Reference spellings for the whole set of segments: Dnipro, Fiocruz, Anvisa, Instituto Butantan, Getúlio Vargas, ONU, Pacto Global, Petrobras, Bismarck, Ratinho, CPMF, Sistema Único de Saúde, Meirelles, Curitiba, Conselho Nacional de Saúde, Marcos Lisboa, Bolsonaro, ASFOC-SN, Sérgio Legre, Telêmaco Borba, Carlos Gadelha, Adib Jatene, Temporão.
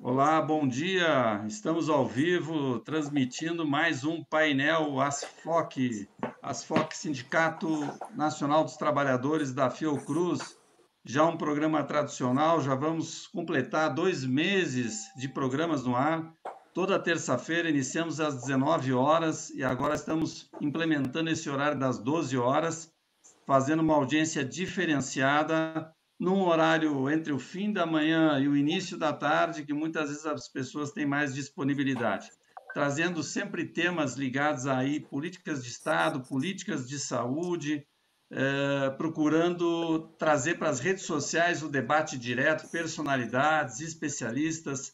Olá, bom dia. Estamos ao vivo transmitindo mais um painel ASFOC, Sindicato Nacional dos Trabalhadores da Fiocruz. Já um programa tradicional, já vamos completar 2 meses de programas no ar. Toda terça-feira iniciamos às 19 horas e agora estamos implementando esse horário das 12 horas, fazendo uma audiência diferenciada, num horário entre o fim da manhã e o início da tarde, que muitas vezes as pessoas têm mais disponibilidade, trazendo sempre temas ligados a políticas de Estado, políticas de saúde, procurando trazer para as redes sociais o debate direto, personalidades, especialistas,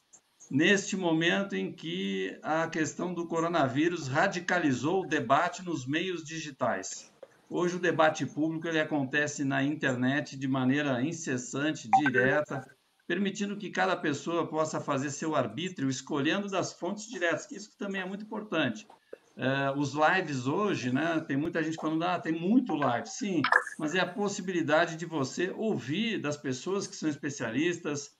neste momento em que a questão do coronavírus radicalizou o debate nos meios digitais. Hoje o debate público ele acontece na internet de maneira incessante, direta, permitindo que cada pessoa possa fazer seu arbítrio, escolhendo das fontes diretas, que isso também é muito importante. Os lives hoje, né, tem muita gente falando, tem muito live, sim, mas é a possibilidade de você ouvir das pessoas que são especialistas,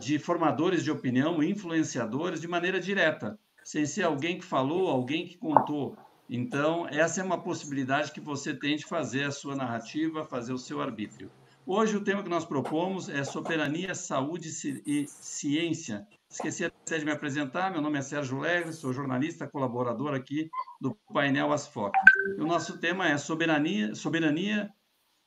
de formadores de opinião, influenciadores, de maneira direta, sem ser alguém que falou, alguém que contou. Então, essa é uma possibilidade que você tem de fazer a sua narrativa, fazer o seu arbítrio. Hoje, o tema que nós propomos é soberania, saúde e ciência. Esqueci até de me apresentar, meu nome é Sérgio Legre, sou jornalista, colaborador aqui do painel ASFOC. E o nosso tema é soberania,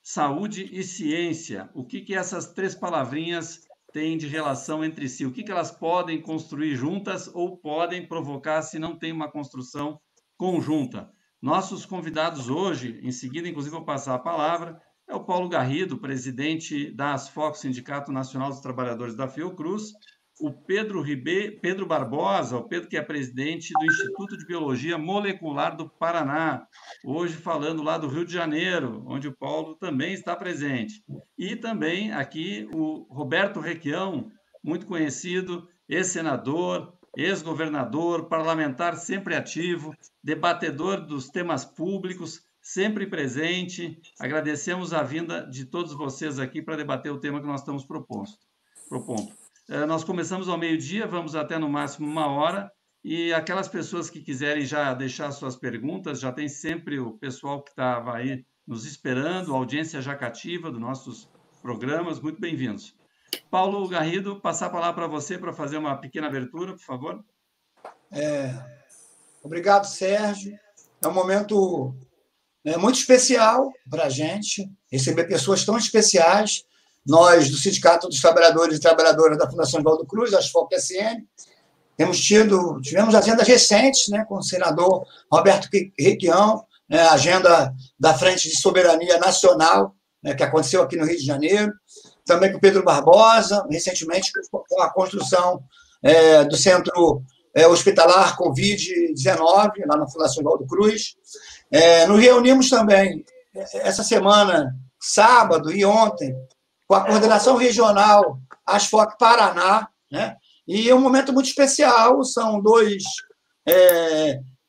saúde e ciência. O que, que essas três palavrinhas têm de relação entre si? O que, que elas podem construir juntas ou podem provocar se não tem uma construção conjunta. Nossos convidados hoje, em seguida, inclusive, vou passar a palavra, é o Paulo Garrido, presidente da ASFOC, Sindicato Nacional dos Trabalhadores da Fiocruz, o Pedro Ribê, Pedro Barbosa, o Pedro que é presidente do Instituto de Biologia Molecular do Paraná, hoje falando lá do Rio de Janeiro, onde o Paulo também está presente. E também aqui o Roberto Requião, muito conhecido, ex-senador, ex-governador, parlamentar sempre ativo, debatedor dos temas públicos, sempre presente. Agradecemos a vinda de todos vocês aqui para debater o tema que nós estamos propondo. Nós começamos ao meio-dia, vamos até no máximo 1 hora, e aquelas pessoas que quiserem já deixar suas perguntas, já tem sempre o pessoal que estava aí nos esperando, a audiência já cativa dos nossos programas, muito bem-vindos. Paulo Garrido, passar a palavra para você para fazer uma pequena abertura, por favor. Obrigado, Sérgio. É um momento muito especial para a gente, receber pessoas tão especiais. Nós, do Sindicato dos Trabalhadores e Trabalhadoras da Fundação Eduardo Cruz, da ASFOC-SN, tivemos agendas recentes, com o senador Roberto Requião, a agenda da Frente de Soberania Nacional, que aconteceu aqui no Rio de Janeiro, também com o Pedro Barbosa, recentemente com a construção do Centro Hospitalar Covid-19, lá na Fundação Eduardo Cruz. Nos reunimos também, essa semana, sábado e ontem, com a coordenação regional ASFOC Paraná, e é um momento muito especial, são dois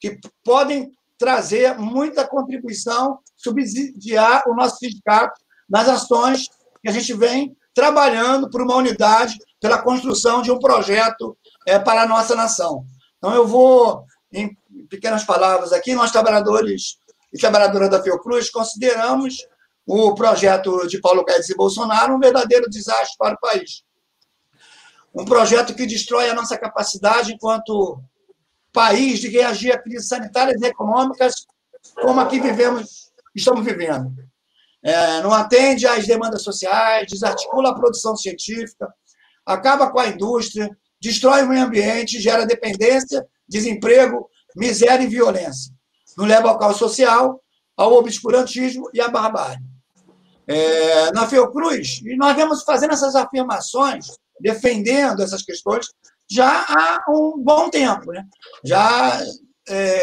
que podem trazer muita contribuição, subsidiar o nosso sindicato nas ações que a gente vem trabalhando por uma unidade, pela construção de um projeto para a nossa nação. Então, eu vou, em pequenas palavras aqui, nós trabalhadores e trabalhadoras da Fiocruz consideramos o projeto de Paulo Guedes e Bolsonaro um verdadeiro desastre para o país. Um projeto que destrói a nossa capacidade enquanto país de reagir a crises sanitárias e econômicas como a que estamos vivendo. Não atende às demandas sociais, desarticula a produção científica, acaba com a indústria, destrói o meio ambiente, gera dependência, desemprego, miséria e violência. Não leva ao caos social, ao obscurantismo e à barbárie. Na Fiocruz, nós vemos fazendo essas afirmações, defendendo essas questões, já há um bom tempo.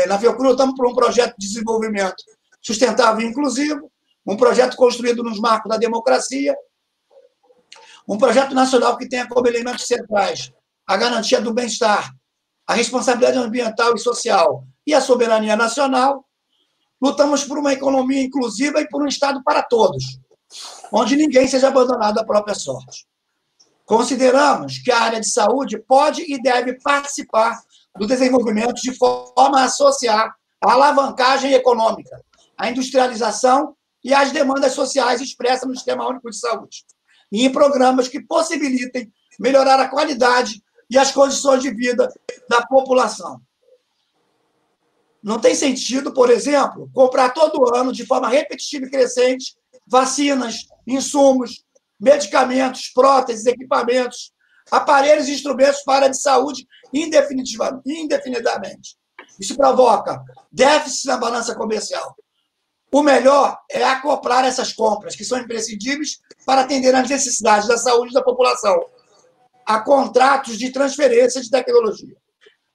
Na Fiocruz, estamos por um projeto de desenvolvimento sustentável e inclusivo, um projeto construído nos marcos da democracia, um projeto nacional que tenha como elementos centrais a garantia do bem-estar, a responsabilidade ambiental e social e a soberania nacional. Lutamos por uma economia inclusiva e por um Estado para todos, onde ninguém seja abandonado à própria sorte. Consideramos que a área de saúde pode e deve participar do desenvolvimento de forma a associar a alavancagem econômica, a industrialização e as demandas sociais expressas no Sistema Único de Saúde, e em programas que possibilitem melhorar a qualidade e as condições de vida da população. Não tem sentido, por exemplo, comprar todo ano, de forma repetitiva e crescente, vacinas, insumos, medicamentos, próteses, equipamentos, aparelhos e instrumentos para a área de saúde indefinidamente. Isso provoca déficit na balança comercial. O melhor é acoplar essas compras, que são imprescindíveis para atender às necessidades da saúde da população, a contratos de transferência de tecnologia.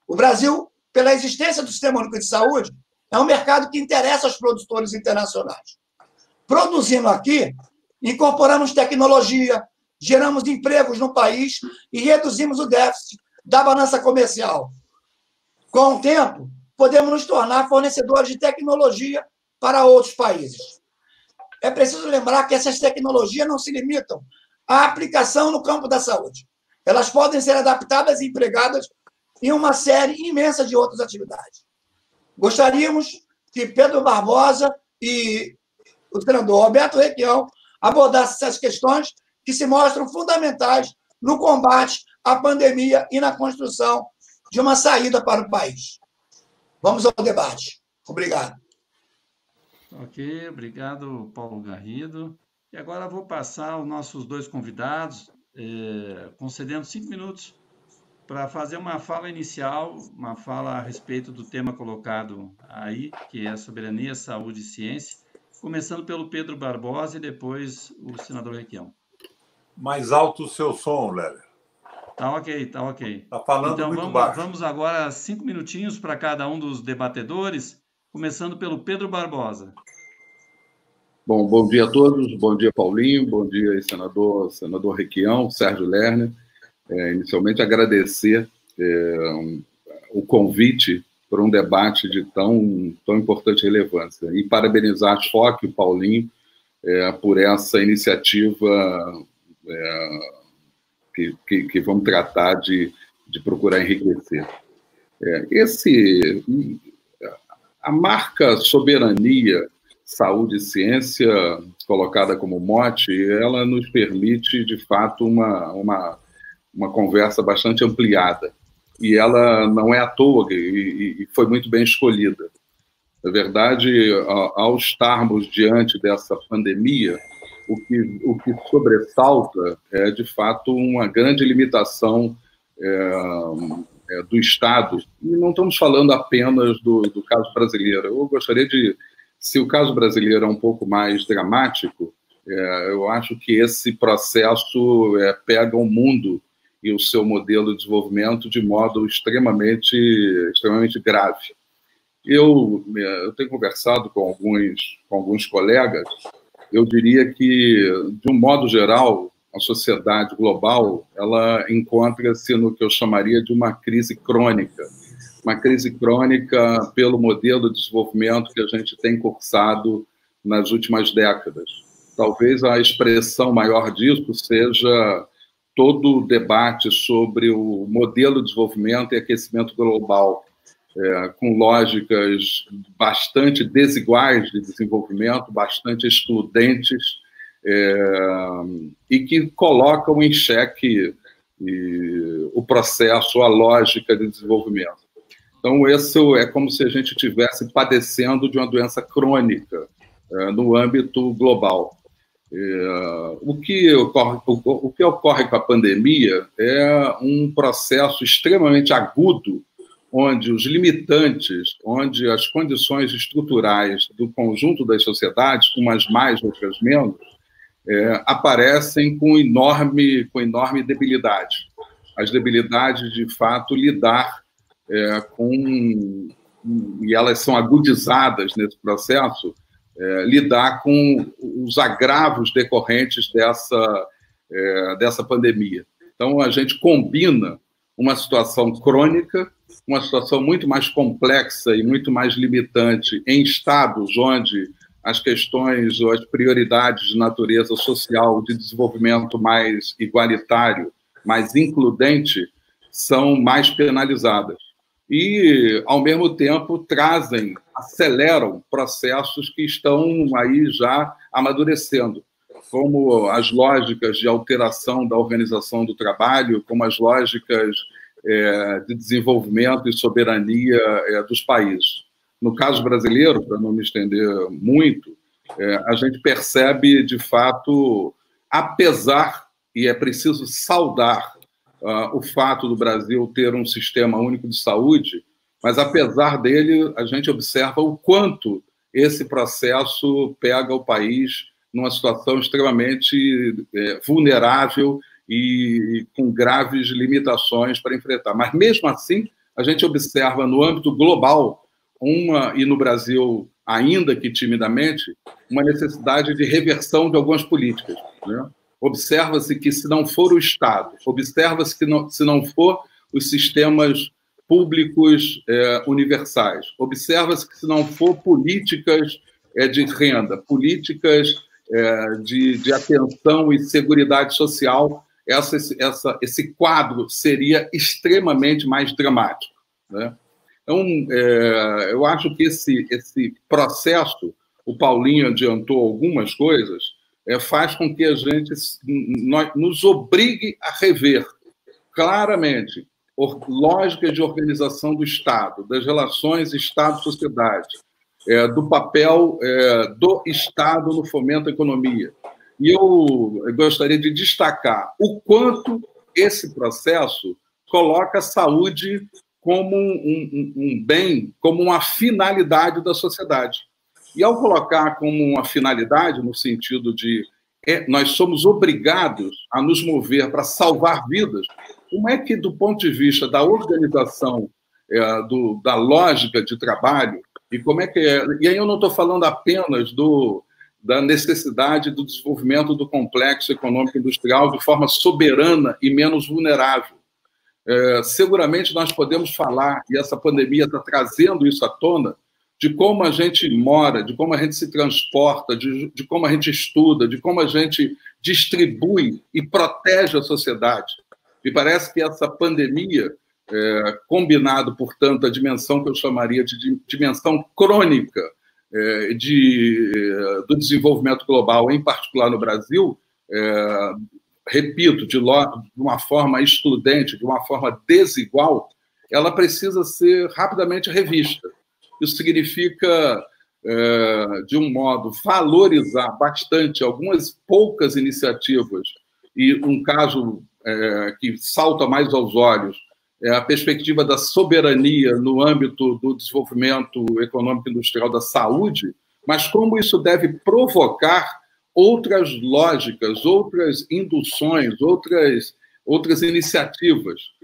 O Brasil, pela existência do Sistema Único de Saúde, é um mercado que interessa aos produtores internacionais. Produzindo aqui, incorporamos tecnologia, geramos empregos no país e reduzimos o déficit da balança comercial. Com o tempo, podemos nos tornar fornecedores de tecnologia para outros países. É preciso lembrar que essas tecnologias não se limitam à aplicação no campo da saúde. Elas podem ser adaptadas e empregadas em uma série imensa de outras atividades. Gostaríamos que Pedro Barbosa e o senador Roberto Requião abordassem essas questões que se mostram fundamentais no combate à pandemia e na construção de uma saída para o país. Vamos ao debate. Obrigado. Ok, obrigado, Paulo Garrido. E agora vou passar os nossos dois convidados, concedendo 5 minutos para fazer uma fala inicial, uma fala a respeito do tema colocado aí, que é soberania, saúde e ciência, começando pelo Pedro Barbosa e depois o senador Requião. Mais alto o seu som, Lélia. Tá ok, tá ok. Está falando então, muito baixo. Vamos agora 5 minutinhos para cada um dos debatedores, começando pelo Pedro Barbosa. Bom dia a todos, bom dia, Paulinho, bom dia, senador Requião, Sérgio Legre. Inicialmente, agradecer o convite para um debate de tão importante relevância e parabenizar a ASFOC, o Paulinho, por essa iniciativa que vamos tratar de procurar enriquecer. A marca soberania, saúde e ciência, colocada como mote, ela nos permite, de fato, uma conversa bastante ampliada, e ela não é à toa e foi muito bem escolhida. Na verdade, ao estarmos diante dessa pandemia, o que sobressalta é, de fato, uma grande limitação do Estado, e não estamos falando apenas do caso brasileiro. Eu gostaria de, se o caso brasileiro é um pouco mais dramático, eu acho que esse processo pega o mundo e o seu modelo de desenvolvimento de modo extremamente grave. Eu tenho conversado com alguns colegas, eu diria que, de um modo geral, a sociedade global ela encontra-se no que eu chamaria de uma crise crônica pelo modelo de desenvolvimento que a gente tem cursado nas últimas décadas. Talvez a expressão maior disso seja todo o debate sobre o modelo de desenvolvimento e aquecimento global, com lógicas bastante desiguais de desenvolvimento, bastante excludentes, e que colocam em xeque o processo, a lógica de desenvolvimento. Então, isso é como se a gente estivesse padecendo de uma doença crônica no âmbito global. O que ocorre com a pandemia é um processo extremamente agudo, onde os limitantes, onde as condições estruturais do conjunto das sociedades, umas mais, outras menos, aparecem com enorme debilidade. As debilidades, de fato, lidar e elas são agudizadas nesse processo, lidar com os agravos decorrentes dessa pandemia. Então, a gente combina uma situação crônica, uma situação muito mais complexa e muito mais limitante em estados onde as questões ou as prioridades de natureza social, de desenvolvimento mais igualitário, mais includente, são mais penalizadas. E, ao mesmo tempo, trazem, aceleram processos que estão aí já amadurecendo, como as lógicas de alteração da organização do trabalho, como as lógicas de desenvolvimento e soberania dos países. No caso brasileiro, para não me estender muito, a gente percebe, de fato, apesar, e é preciso saudar, o fato do Brasil ter um sistema único de saúde, mas, apesar dele, a gente observa o quanto esse processo pega o país numa situação extremamente vulnerável e com graves limitações para enfrentar. Mas, mesmo assim, a gente observa, no âmbito global, e no Brasil, ainda que timidamente, uma necessidade de reversão de algumas políticas, né? Observa-se que, se não for o Estado, observa-se que, se não for os sistemas públicos universais, observa-se que, se não for políticas de renda, políticas de atenção e seguridade social, esse quadro seria extremamente mais dramático, né? Então, eu acho que esse processo, o Paulinho adiantou algumas coisas, faz com que a gente nos obrigue a rever claramente lógicas de organização do Estado, das relações Estado-sociedade, do papel do Estado no fomento à economia. E eu gostaria de destacar o quanto esse processo coloca a saúde como um bem, como uma finalidade da sociedade. E, ao colocar como uma finalidade, no sentido de nós somos obrigados a nos mover para salvar vidas, como é que, do ponto de vista da organização, da lógica de trabalho, e como é que é... E aí eu não estou falando apenas da necessidade do desenvolvimento do complexo econômico-industrial de forma soberana e menos vulnerável. Seguramente nós podemos falar, e essa pandemia está trazendo isso à tona, de como a gente mora, de como a gente se transporta, de como a gente estuda, de como a gente distribui e protege a sociedade. E parece que essa pandemia, combinado, portanto, a dimensão que eu chamaria de dimensão crônica do desenvolvimento global, em particular no Brasil, repito, de uma forma excludente, de uma forma desigual, ela precisa ser rapidamente revista. Isso significa, de um modo, valorizar bastante algumas poucas iniciativas. E um caso que salta mais aos olhos é a perspectiva da soberania no âmbito do desenvolvimento econômico e industrial da saúde, mas como isso deve provocar outras lógicas, outras induções, outras iniciativas,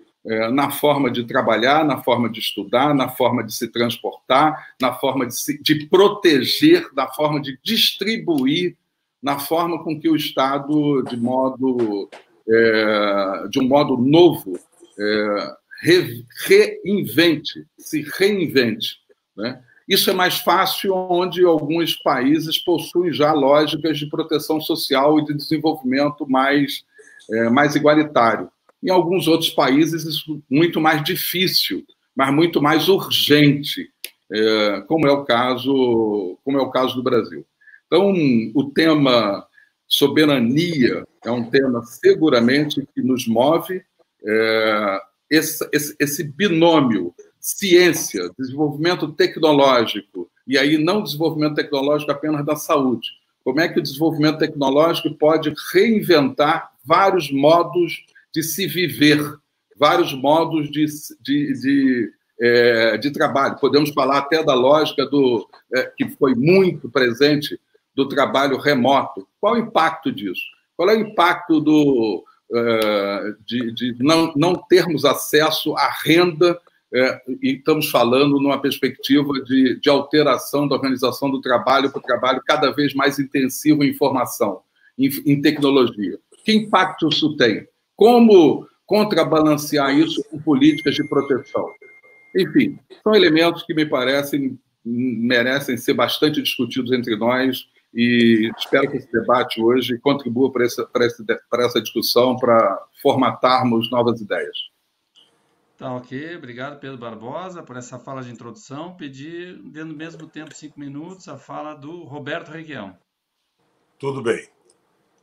na forma de trabalhar, na forma de estudar, na forma de se transportar, na forma de proteger, na forma de distribuir, na forma com que o Estado, de um modo novo, se reinvente, né? Isso é mais fácil onde alguns países possuem já lógicas de proteção social e de desenvolvimento mais igualitário. Em alguns outros países, isso é muito mais difícil, mas muito mais urgente, como é o caso do Brasil. Então, o tema soberania é um tema, seguramente, que nos move. Esse binômio ciência, desenvolvimento tecnológico, e aí não desenvolvimento tecnológico apenas da saúde. Como é que o desenvolvimento tecnológico pode reinventar vários modos de se viver, vários modos de trabalho. Podemos falar até da lógica que foi muito presente, do trabalho remoto. Qual é o impacto disso? Qual é o impacto de não termos acesso à renda? E estamos falando numa perspectiva de alteração da organização do trabalho para o trabalho cada vez mais intensivo em informação, em tecnologia. Que impacto isso tem? Como contrabalancear isso com políticas de proteção? Enfim, são elementos que me parecem merecem ser bastante discutidos entre nós e espero que esse debate hoje contribua para essa discussão, para formatarmos novas ideias. Tá, ok. Obrigado, Pedro Barbosa, por essa fala de introdução. Pedi, dando ao mesmo tempo 5 minutos, a fala do Roberto Requião. Tudo bem,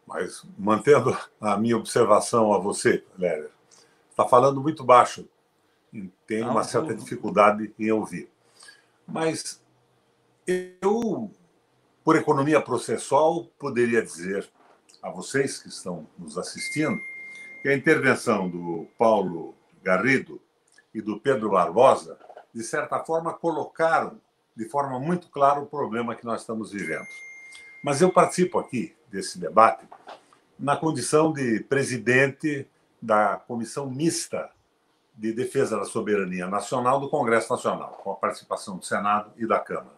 mas mantendo a minha observação a você, Lélia, está falando muito baixo, tem uma certa dificuldade em ouvir. Mas eu, por economia processual, poderia dizer a vocês que estão nos assistindo que a intervenção do Paulo Garrido e do Pedro Barbosa, de certa forma, colocaram de forma muito clara o problema que nós estamos vivendo. Mas eu participo aqui desse debate na condição de presidente da Comissão Mista de Defesa da Soberania Nacional do Congresso Nacional, com a participação do Senado e da Câmara.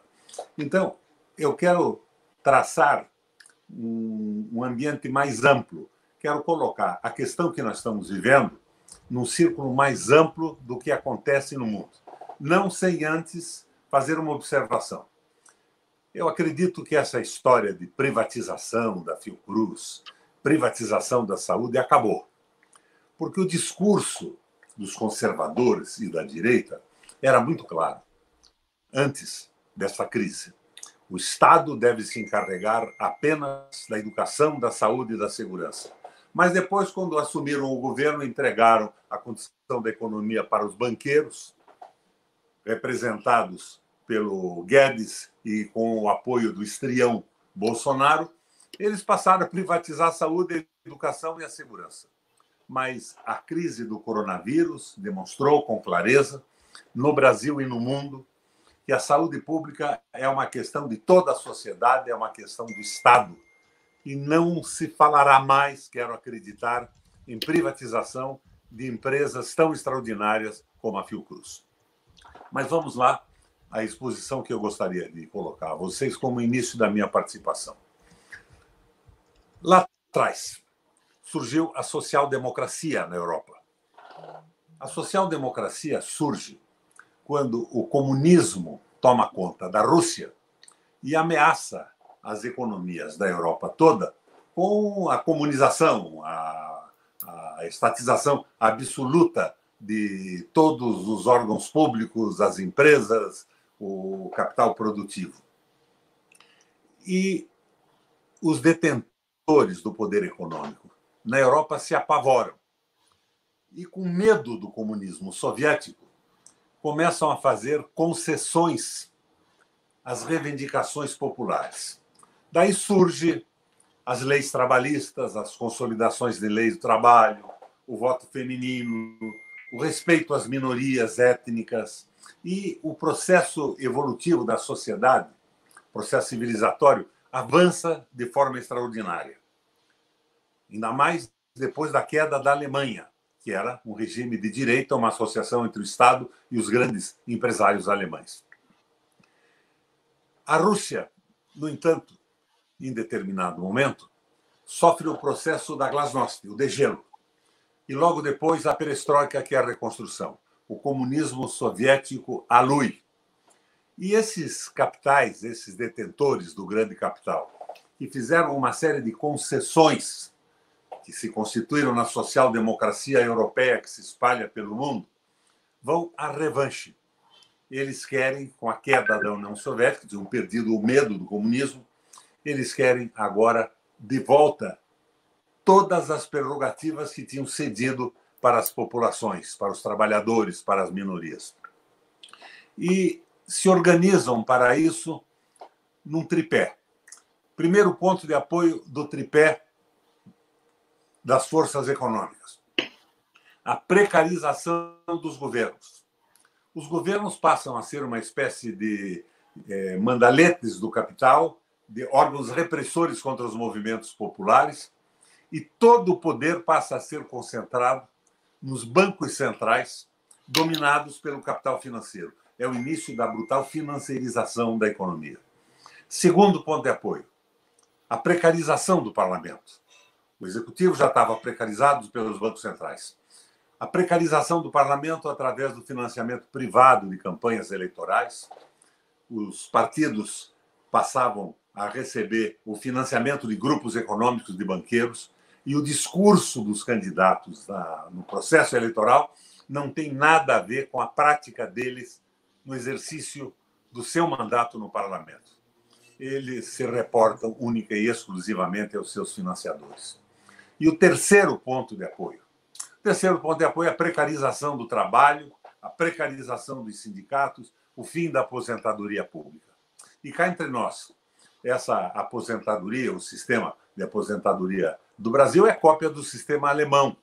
Então, eu quero traçar um ambiente mais amplo, quero colocar a questão que nós estamos vivendo num círculo mais amplo do que acontece no mundo. Não sem antes fazer uma observação. Eu acredito que essa história de privatização da Fiocruz, privatização da saúde, acabou. Porque o discurso dos conservadores e da direita era muito claro antes dessa crise. O Estado deve se encarregar apenas da educação, da saúde e da segurança. Mas depois, quando assumiram o governo, entregaram a condição da economia para os banqueiros, representados pelo Guedes e com o apoio do estrião Bolsonaro, eles passaram a privatizar a saúde, a educação e a segurança. Mas a crise do coronavírus demonstrou com clareza, no Brasil e no mundo, que a saúde pública é uma questão de toda a sociedade, é uma questão do Estado. E não se falará mais, quero acreditar, em privatização de empresas tão extraordinárias como a Fiocruz. Mas vamos lá à exposição que eu gostaria de colocar a vocês como início da minha participação. Lá atrás surgiu a social-democracia na Europa. A social-democracia surge quando o comunismo toma conta da Rússia e ameaça as economias da Europa toda com a comunização, a estatização absoluta de todos os órgãos públicos, as empresas, o capital produtivo. E os detentores do poder econômico na Europa se apavoram e, com medo do comunismo soviético, começam a fazer concessões às reivindicações populares. Daí surgem as leis trabalhistas, as consolidações de leis do trabalho, o voto feminino, o respeito às minorias étnicas e o processo evolutivo da sociedade, processo civilizatório, avança de forma extraordinária. Ainda mais depois da queda da Alemanha, que era um regime de direita, uma associação entre o Estado e os grandes empresários alemães. A Rússia, no entanto, em determinado momento, sofre o processo da glasnost, o degelo. E logo depois a perestroika, que é a reconstrução. O comunismo soviético alui. E esses capitais, esses detentores do grande capital, que fizeram uma série de concessões que se constituíram na social-democracia europeia que se espalha pelo mundo, vão à revanche. Eles querem, com a queda da União Soviética, tinham perdido o medo do comunismo, eles querem agora de volta todas as prerrogativas que tinham cedido para as populações, para os trabalhadores, para as minorias. E se organizam para isso num tripé. Primeiro ponto de apoio do tripé das forças econômicas. A precarização dos governos. Os governos passam a ser uma espécie de mandaletes do capital, de órgãos repressores contra os movimentos populares, e todo o poder passa a ser concentrado nos bancos centrais, dominados pelo capital financeiro. É o início da brutal financiarização da economia. Segundo ponto de apoio, a precarização do parlamento. O executivo já estava precarizado pelos bancos centrais. A precarização do parlamento através do financiamento privado de campanhas eleitorais, os partidos passavam a receber o financiamento de grupos econômicos de banqueiros, e o discurso dos candidatos no processo eleitoral não tem nada a ver com a prática deles no exercício do seu mandato no parlamento. Eles se reportam única e exclusivamente aos seus financiadores. E o terceiro ponto de apoio? O terceiro ponto de apoio é a precarização do trabalho, a precarização dos sindicatos, o fim da aposentadoria pública. E cá entre nós, essa aposentadoria, o sistema de aposentadoria do Brasil é cópia do sistema alemão,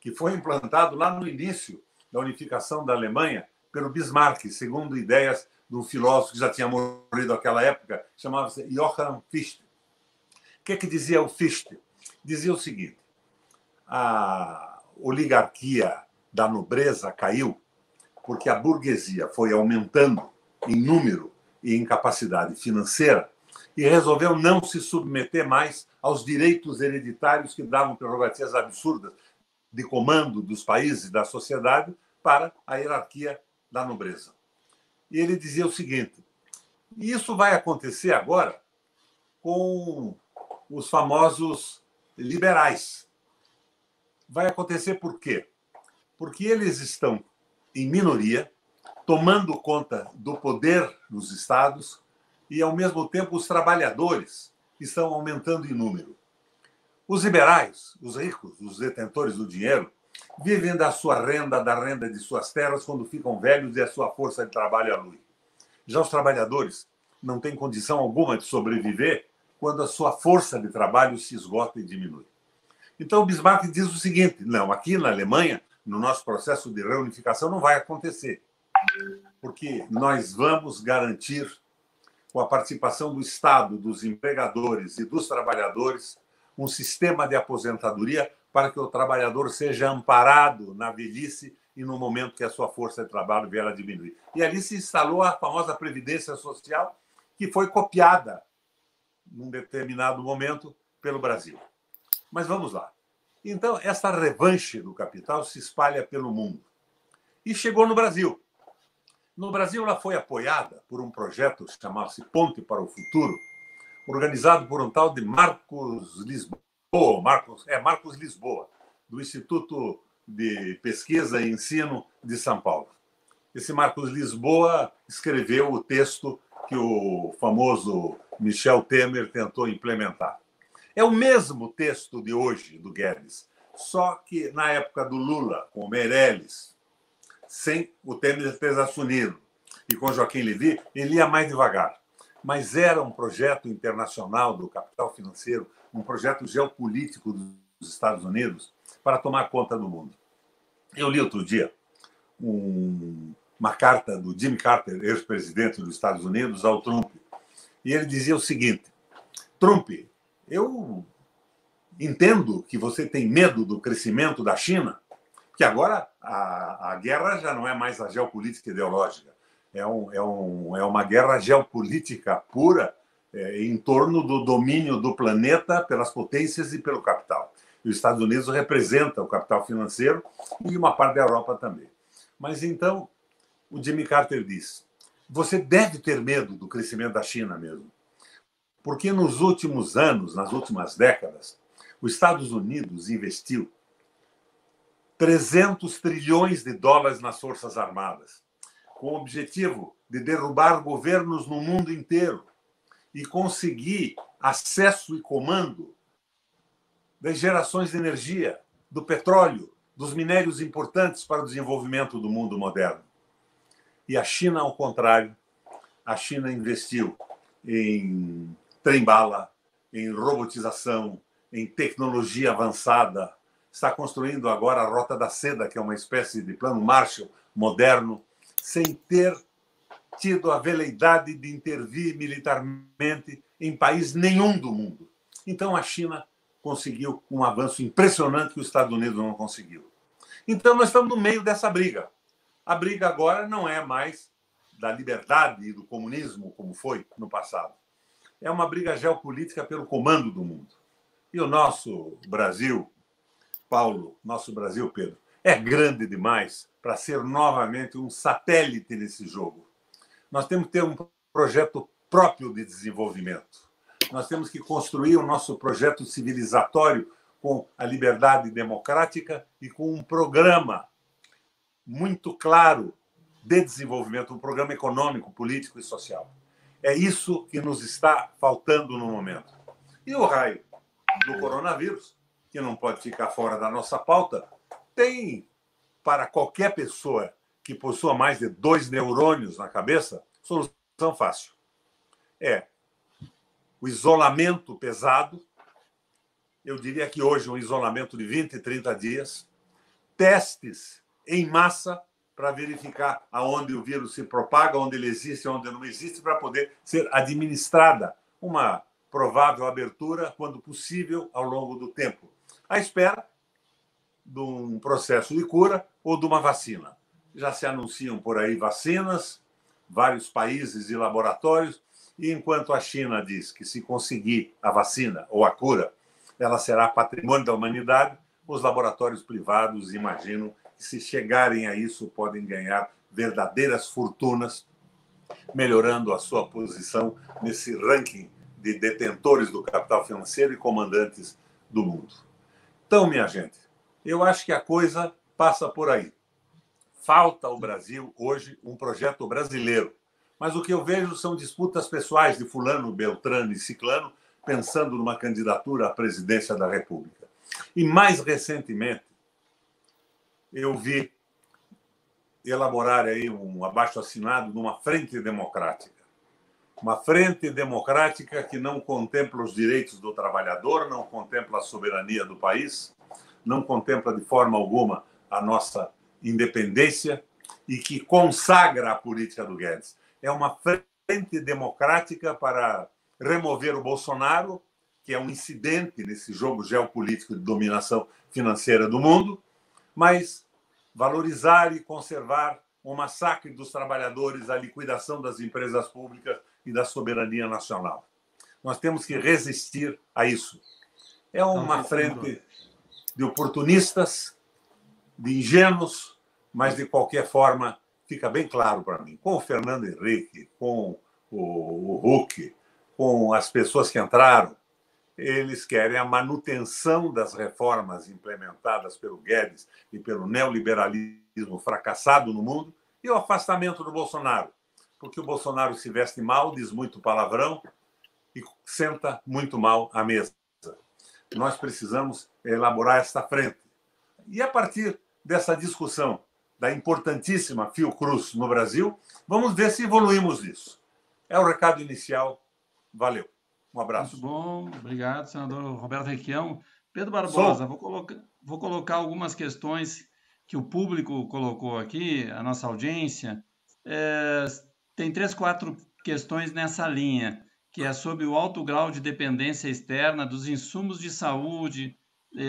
que foi implantado lá no início da unificação da Alemanha pelo Bismarck, segundo ideias de um filósofo que já tinha morrido naquela época, chamava-se Johann Fichte. O que é que dizia o Fichte? Dizia o seguinte: a oligarquia da nobreza caiu porque a burguesia foi aumentando em número e em capacidade financeira e resolveu não se submeter mais aos direitos hereditários que davam prerrogativas absurdas de comando dos países e da sociedade para a hierarquia da nobreza. E ele dizia o seguinte: isso vai acontecer agora com os famosos liberais. Vai acontecer por quê? Porque eles estão em minoria, tomando conta do poder nos estados, e, ao mesmo tempo, os trabalhadores estão aumentando em número. Os liberais, os ricos, os detentores do dinheiro, vivem da sua renda, da renda de suas terras, quando ficam velhos e a sua força de trabalho alui. Já os trabalhadores não têm condição alguma de sobreviver quando a sua força de trabalho se esgota e diminui. Então, Bismarck diz o seguinte: não, aqui na Alemanha, no nosso processo de reunificação, não vai acontecer, porque nós vamos garantir, com a participação do Estado, dos empregadores e dos trabalhadores, um sistema de aposentadoria para que o trabalhador seja amparado na velhice e no momento que a sua força de trabalho vier a diminuir. E ali se instalou a famosa Previdência Social, que foi copiada, num determinado momento, pelo Brasil. Mas vamos lá. Então, essa revanche do capital se espalha pelo mundo. E chegou no Brasil. No Brasil, ela foi apoiada por um projeto que chamava-se Ponte para o Futuro, organizado por um tal de Marcos Lisboa, do Instituto de Pesquisa e Ensino de São Paulo. Esse Marcos Lisboa escreveu o texto que o famoso Michel Temer tentou implementar. É o mesmo texto de hoje, do Guedes, só que na época do Lula, com o Meirelles, sem o Temer ter assumido, e com Joaquim Levy, ele ia mais devagar. Mas era um projeto internacional do capital financeiro, um projeto geopolítico dos Estados Unidos para tomar conta do mundo. Eu li outro dia uma carta do Jimmy Carter, ex-presidente dos Estados Unidos, ao Trump. E ele dizia o seguinte: Trump, eu entendo que você tem medo do crescimento da China, que agora a guerra já não é mais a geopolítica ideológica, é uma guerra geopolítica pura em torno do domínio do planeta pelas potências e pelo capital. E os Estados Unidos representa o capital financeiro e uma parte da Europa também. Mas então o Jimmy Carter diz: você deve ter medo do crescimento da China mesmo, porque nos últimos anos, nas últimas décadas, os Estados Unidos investiu 300 trilhões de dólares nas Forças Armadas, com o objetivo de derrubar governos no mundo inteiro e conseguir acesso e comando das gerações de energia, do petróleo, dos minérios importantes para o desenvolvimento do mundo moderno. E a China, ao contrário, a China investiu em trem-bala, em robotização, em tecnologia avançada. Está construindo agora a Rota da Seda, que é uma espécie de plano Marshall moderno, sem ter tido a veleidade de intervir militarmente em país nenhum do mundo. Então, a China conseguiu um avanço impressionante que os Estados Unidos não conseguiu. Então, nós estamos no meio dessa briga. A briga agora não é mais da liberdade e do comunismo, como foi no passado. É uma briga geopolítica pelo comando do mundo. E o nosso Brasil, Paulo, nosso Brasil, Pedro, é grande demais para ser novamente um satélite nesse jogo. Nós temos que ter um projeto próprio de desenvolvimento. Nós temos que construir o nosso projeto civilizatório com a liberdade democrática e com um programa muito claro de desenvolvimento, um programa econômico, político e social. É isso que nos está faltando no momento. E o raio do coronavírus, que não pode ficar fora da nossa pauta, tem, para qualquer pessoa que possua mais de 2 neurônios na cabeça, solução fácil. É o isolamento pesado, eu diria que hoje um isolamento de 20, 30 dias, testes em massa para verificar aonde o vírus se propaga, onde ele existe, onde não existe, para poder ser administrada uma provável abertura, quando possível, ao longo do tempo, à espera de um processo de cura ou de uma vacina. Já se anunciam por aí vacinas, vários países e laboratórios, e enquanto a China diz que se conseguir a vacina ou a cura, ela será patrimônio da humanidade, os laboratórios privados imaginam que, se chegarem a isso, podem ganhar verdadeiras fortunas, melhorando a sua posição nesse ranking de detentores do capital financeiro e comandantes do mundo. Então, minha gente, eu acho que a coisa passa por aí. Falta ao Brasil hoje um projeto brasileiro, mas o que eu vejo são disputas pessoais de fulano, beltrano e ciclano, pensando numa candidatura à presidência da República. E, mais recentemente, eu vi elaborar aí um abaixo-assinado numa frente democrática. Uma frente democrática que não contempla os direitos do trabalhador, não contempla a soberania do país, não contempla de forma alguma a nossa independência e que consagra a política do Guedes. É uma frente democrática para remover o Bolsonaro, que é um incidente nesse jogo geopolítico de dominação financeira do mundo, mas valorizar e conservar o massacre dos trabalhadores, a liquidação das empresas públicas e da soberania nacional. Nós temos que resistir a isso. É uma frente de oportunistas, de ingênuos, mas, de qualquer forma, fica bem claro para mim, com o Fernando Henrique, com o Huck, com as pessoas que entraram, eles querem a manutenção das reformas implementadas pelo Guedes e pelo neoliberalismo fracassado no mundo e o afastamento do Bolsonaro, porque o Bolsonaro se veste mal, diz muito palavrão e senta muito mal à mesa. Nós precisamos elaborar esta frente. E, a partir dessa discussão da importantíssima Fiocruz no Brasil, vamos ver se evoluímos nisso. É o recado inicial. Valeu. Um abraço. Muito bom, obrigado, senador Roberto Requião. Pedro Barbosa, vou colocar algumas questões que o público colocou aqui, a nossa audiência. Tem 3, 4 questões nessa linha, que é sobre o alto grau de dependência externa dos insumos de saúde,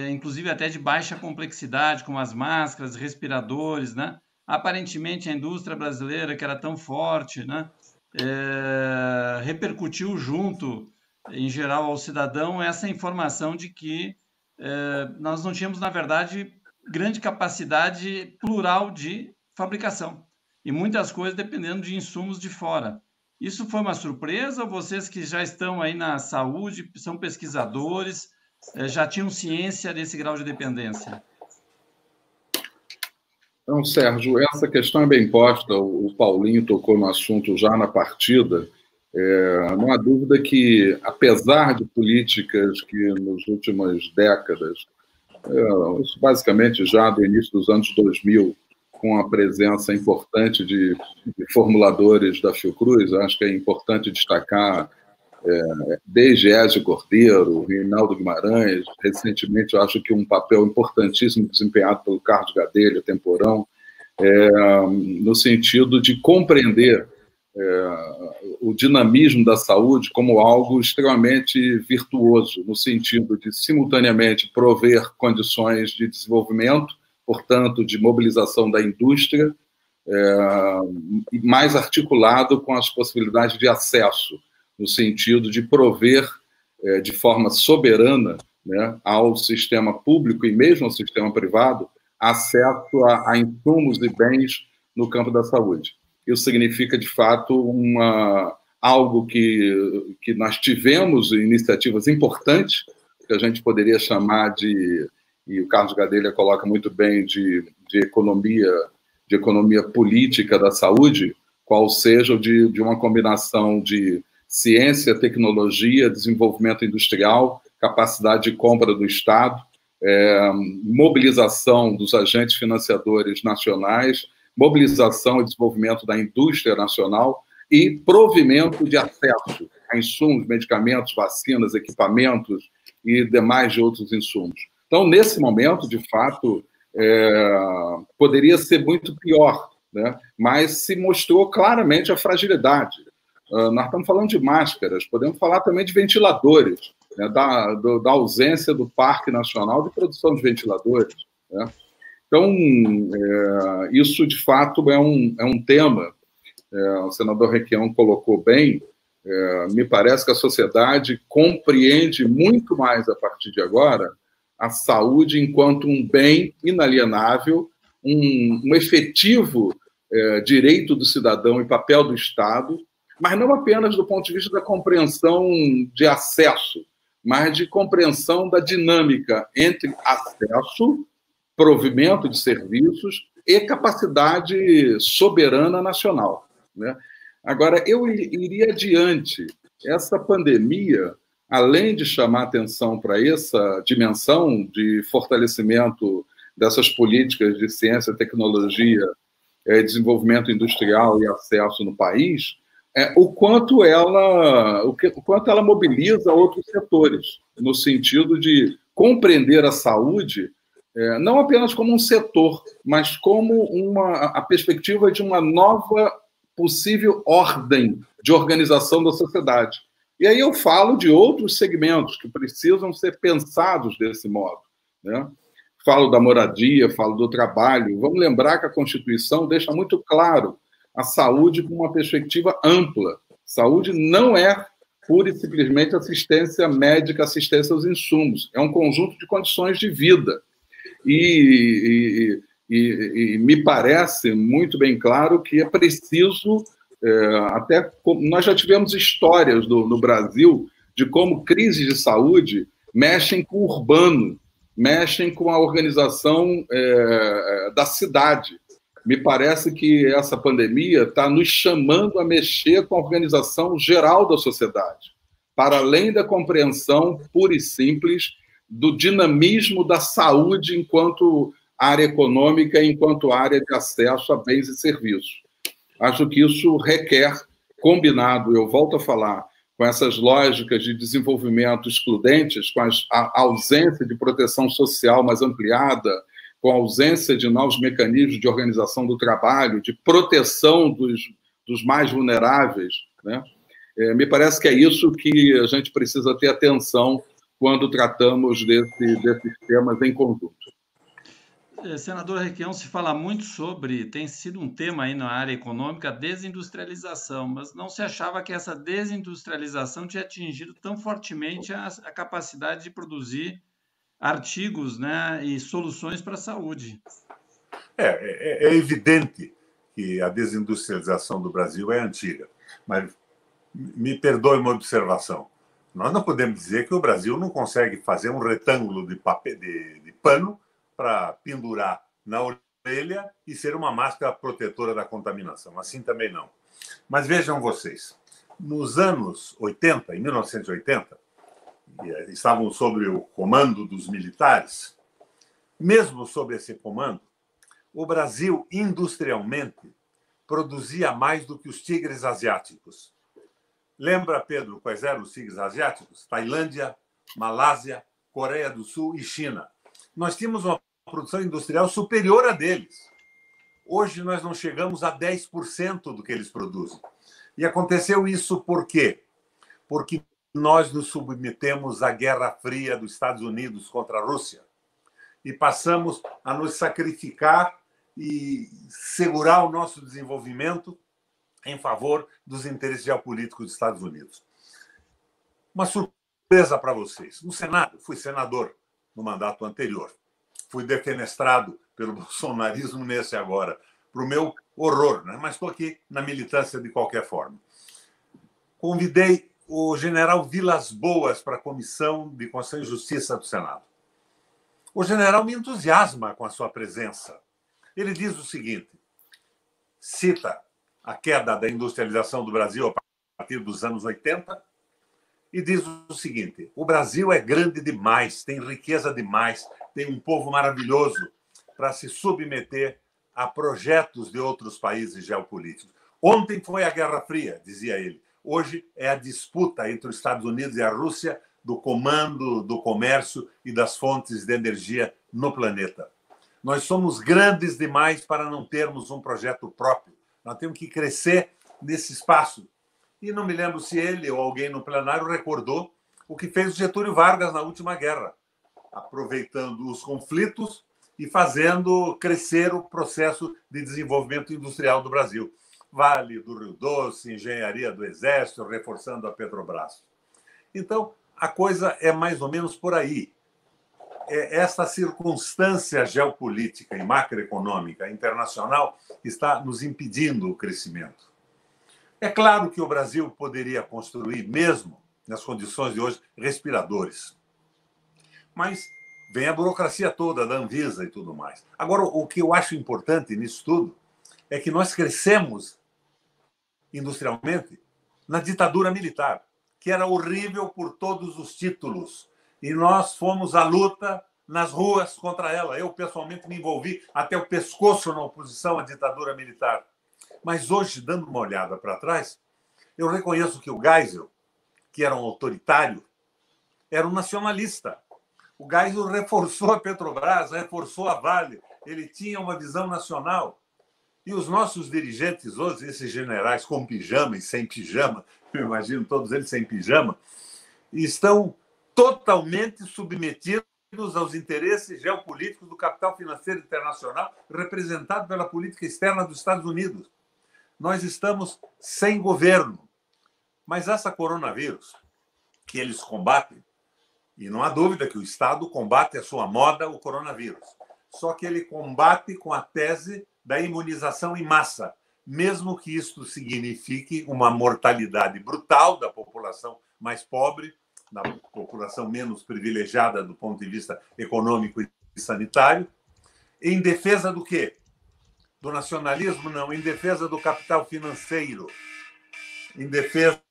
inclusive até de baixa complexidade, como as máscaras, respiradores, né? Aparentemente, a indústria brasileira, que era tão forte, né, repercutiu junto, em geral, ao cidadão, essa informação de que nós não tínhamos, na verdade, grande capacidade plural de fabricação e muitas coisas dependendo de insumos de fora. Isso foi uma surpresa? Vocês que já estão aí na saúde, são pesquisadores, já tinham ciência desse grau de dependência? Então, Sérgio, essa questão é bem posta. O Paulinho tocou no assunto já na partida. Não há dúvida que, apesar de políticas que, nas últimas décadas, isso basicamente já do início dos anos 2000, com a presença importante de formuladores da Fiocruz, acho que é importante destacar, desde Sérgio Cordeiro, Reinaldo Guimarães, recentemente, eu acho que um papel importantíssimo desempenhado pelo Carlos Gadelha, Temporão, no sentido de compreender o dinamismo da saúde como algo extremamente virtuoso, no sentido de, simultaneamente, prover condições de desenvolvimento, portanto, de mobilização da indústria, mais articulado com as possibilidades de acesso, no sentido de prover de forma soberana, né, ao sistema público e mesmo ao sistema privado, acesso a insumos e bens no campo da saúde. Isso significa, de fato, uma algo que nós tivemos iniciativas importantes, que a gente poderia chamar de, e o Carlos Gadelha coloca muito bem, de economia política da saúde, qual seja de uma combinação de ciência, tecnologia, desenvolvimento industrial, capacidade de compra do Estado, mobilização dos agentes financiadores nacionais, mobilização e desenvolvimento da indústria nacional e provimento de acesso a insumos, medicamentos, vacinas, equipamentos e demais de outros insumos. Então, nesse momento, de fato, poderia ser muito pior, né? Mas se mostrou claramente a fragilidade. Nós estamos falando de máscaras, podemos falar também de ventiladores, né? da ausência do Parque Nacional de Produção de Ventiladores, né? Então, isso, de fato, é um tema. O senador Requião colocou bem. Me parece que a sociedade compreende muito mais, a partir de agora, a saúde enquanto um bem inalienável, um efetivo direito do cidadão e papel do Estado, mas não apenas do ponto de vista da compreensão de acesso, mas de compreensão da dinâmica entre acesso, provimento de serviços e capacidade soberana nacional, né? Agora, eu iria adiante. Essa pandemia, além de chamar atenção para essa dimensão de fortalecimento dessas políticas de ciência, tecnologia, desenvolvimento industrial e acesso no país, o quanto ela mobiliza outros setores, no sentido de compreender a saúde não apenas como um setor, mas como a perspectiva de uma nova possível ordem de organização da sociedade. E aí eu falo de outros segmentos que precisam ser pensados desse modo, né? Falo da moradia, falo do trabalho. Vamos lembrar que a Constituição deixa muito claro a saúde com uma perspectiva ampla. Saúde não é pura e simplesmente assistência médica, assistência aos insumos. É um conjunto de condições de vida. E me parece muito bem claro que é preciso, até nós já tivemos histórias no Brasil de como crises de saúde mexem com o urbano, mexem com a organização da cidade. Me parece que essa pandemia está nos chamando a mexer com a organização geral da sociedade, para além da compreensão pura e simples do dinamismo da saúde enquanto área econômica, enquanto área de acesso a bens e serviços. Acho que isso requer, combinado, eu volto a falar, com essas lógicas de desenvolvimento excludentes, com a ausência de proteção social mais ampliada, com a ausência de novos mecanismos de organização do trabalho, de proteção dos mais vulneráveis, né? Me parece que é isso que a gente precisa ter atenção quando tratamos desses temas em conjunto. Senador Requião, se fala muito sobre, tem sido um tema aí na área econômica, a desindustrialização, mas não se achava que essa desindustrialização tinha atingido tão fortemente a capacidade de produzir artigos, né, e soluções para a saúde. É evidente que a desindustrialização do Brasil é antiga, mas me perdoe uma observação. Nós não podemos dizer que o Brasil não consegue fazer um retângulo de pano para pendurar na orelha e ser uma máscara protetora da contaminação. Assim também não. Mas vejam vocês, nos anos 80, em 1980, estavam sob o comando dos militares. Mesmo sob esse comando, o Brasil, industrialmente, produzia mais do que os tigres asiáticos. Lembra, Pedro, quais eram os tigres asiáticos? Tailândia, Malásia, Coreia do Sul e China. Nós tínhamos uma produção industrial superior à deles. Hoje nós não chegamos a 10% do que eles produzem. E aconteceu isso por quê? Porque nós nos submetemos à Guerra Fria dos Estados Unidos contra a Rússia e passamos a nos sacrificar e segurar o nosso desenvolvimento em favor dos interesses geopolíticos dos Estados Unidos. Uma surpresa para vocês. No Senado, fui senador no mandato anterior. Fui defenestrado pelo bolsonarismo nesse agora, para o meu horror, né? Mas estou aqui na militância de qualquer forma. convidei o general Vilas Boas para a Comissão de Constituição e Justiça do Senado. O general me entusiasma com a sua presença. Ele diz o seguinte, cita a queda da industrialização do Brasil a partir dos anos 80 e diz o seguinte, o Brasil é grande demais, tem riqueza demais, tem um povo maravilhoso para se submeter a projetos de outros países geopolíticos. Ontem foi a Guerra Fria, dizia ele. Hoje é a disputa entre os Estados Unidos e a Rússia do comando do comércio e das fontes de energia no planeta. Nós somos grandes demais para não termos um projeto próprio. Nós temos que crescer nesse espaço. E não me lembro se ele ou alguém no plenário recordou o que fez Getúlio Vargas na última guerra, aproveitando os conflitos e fazendo crescer o processo de desenvolvimento industrial do Brasil. Vale do Rio Doce, engenharia do Exército, reforçando a Petrobras. Então, a coisa é mais ou menos por aí. É essa circunstância geopolítica e macroeconômica internacional está nos impedindo o crescimento. É claro que o Brasil poderia construir, mesmo nas condições de hoje, respiradores. Mas vem a burocracia toda da Anvisa e tudo mais. Agora, o que eu acho importante nisso tudo é que nós crescemos industrialmente na ditadura militar, que era horrível por todos os títulos. E nós fomos à luta nas ruas contra ela. Eu, pessoalmente, me envolvi até o pescoço na oposição à ditadura militar. Mas hoje, dando uma olhada para trás, eu reconheço que o Geisel, que era um autoritário, era um nacionalista. O Geisel reforçou a Petrobras, reforçou a Vale. Ele tinha uma visão nacional. E os nossos dirigentes hoje, esses generais com pijama e sem pijama, eu imagino todos eles sem pijama, estão totalmente submetidos aos interesses geopolíticos do capital financeiro internacional representado pela política externa dos Estados Unidos. Nós estamos sem governo. Mas essa coronavírus que eles combatem, e não há dúvida que o Estado combate a sua moda, o coronavírus. Só que ele combate com a tese da imunização em massa, mesmo que isto signifique uma mortalidade brutal da população mais pobre, da população menos privilegiada do ponto de vista econômico e sanitário, em defesa do quê? Do nacionalismo, não, em defesa do capital financeiro, em defesa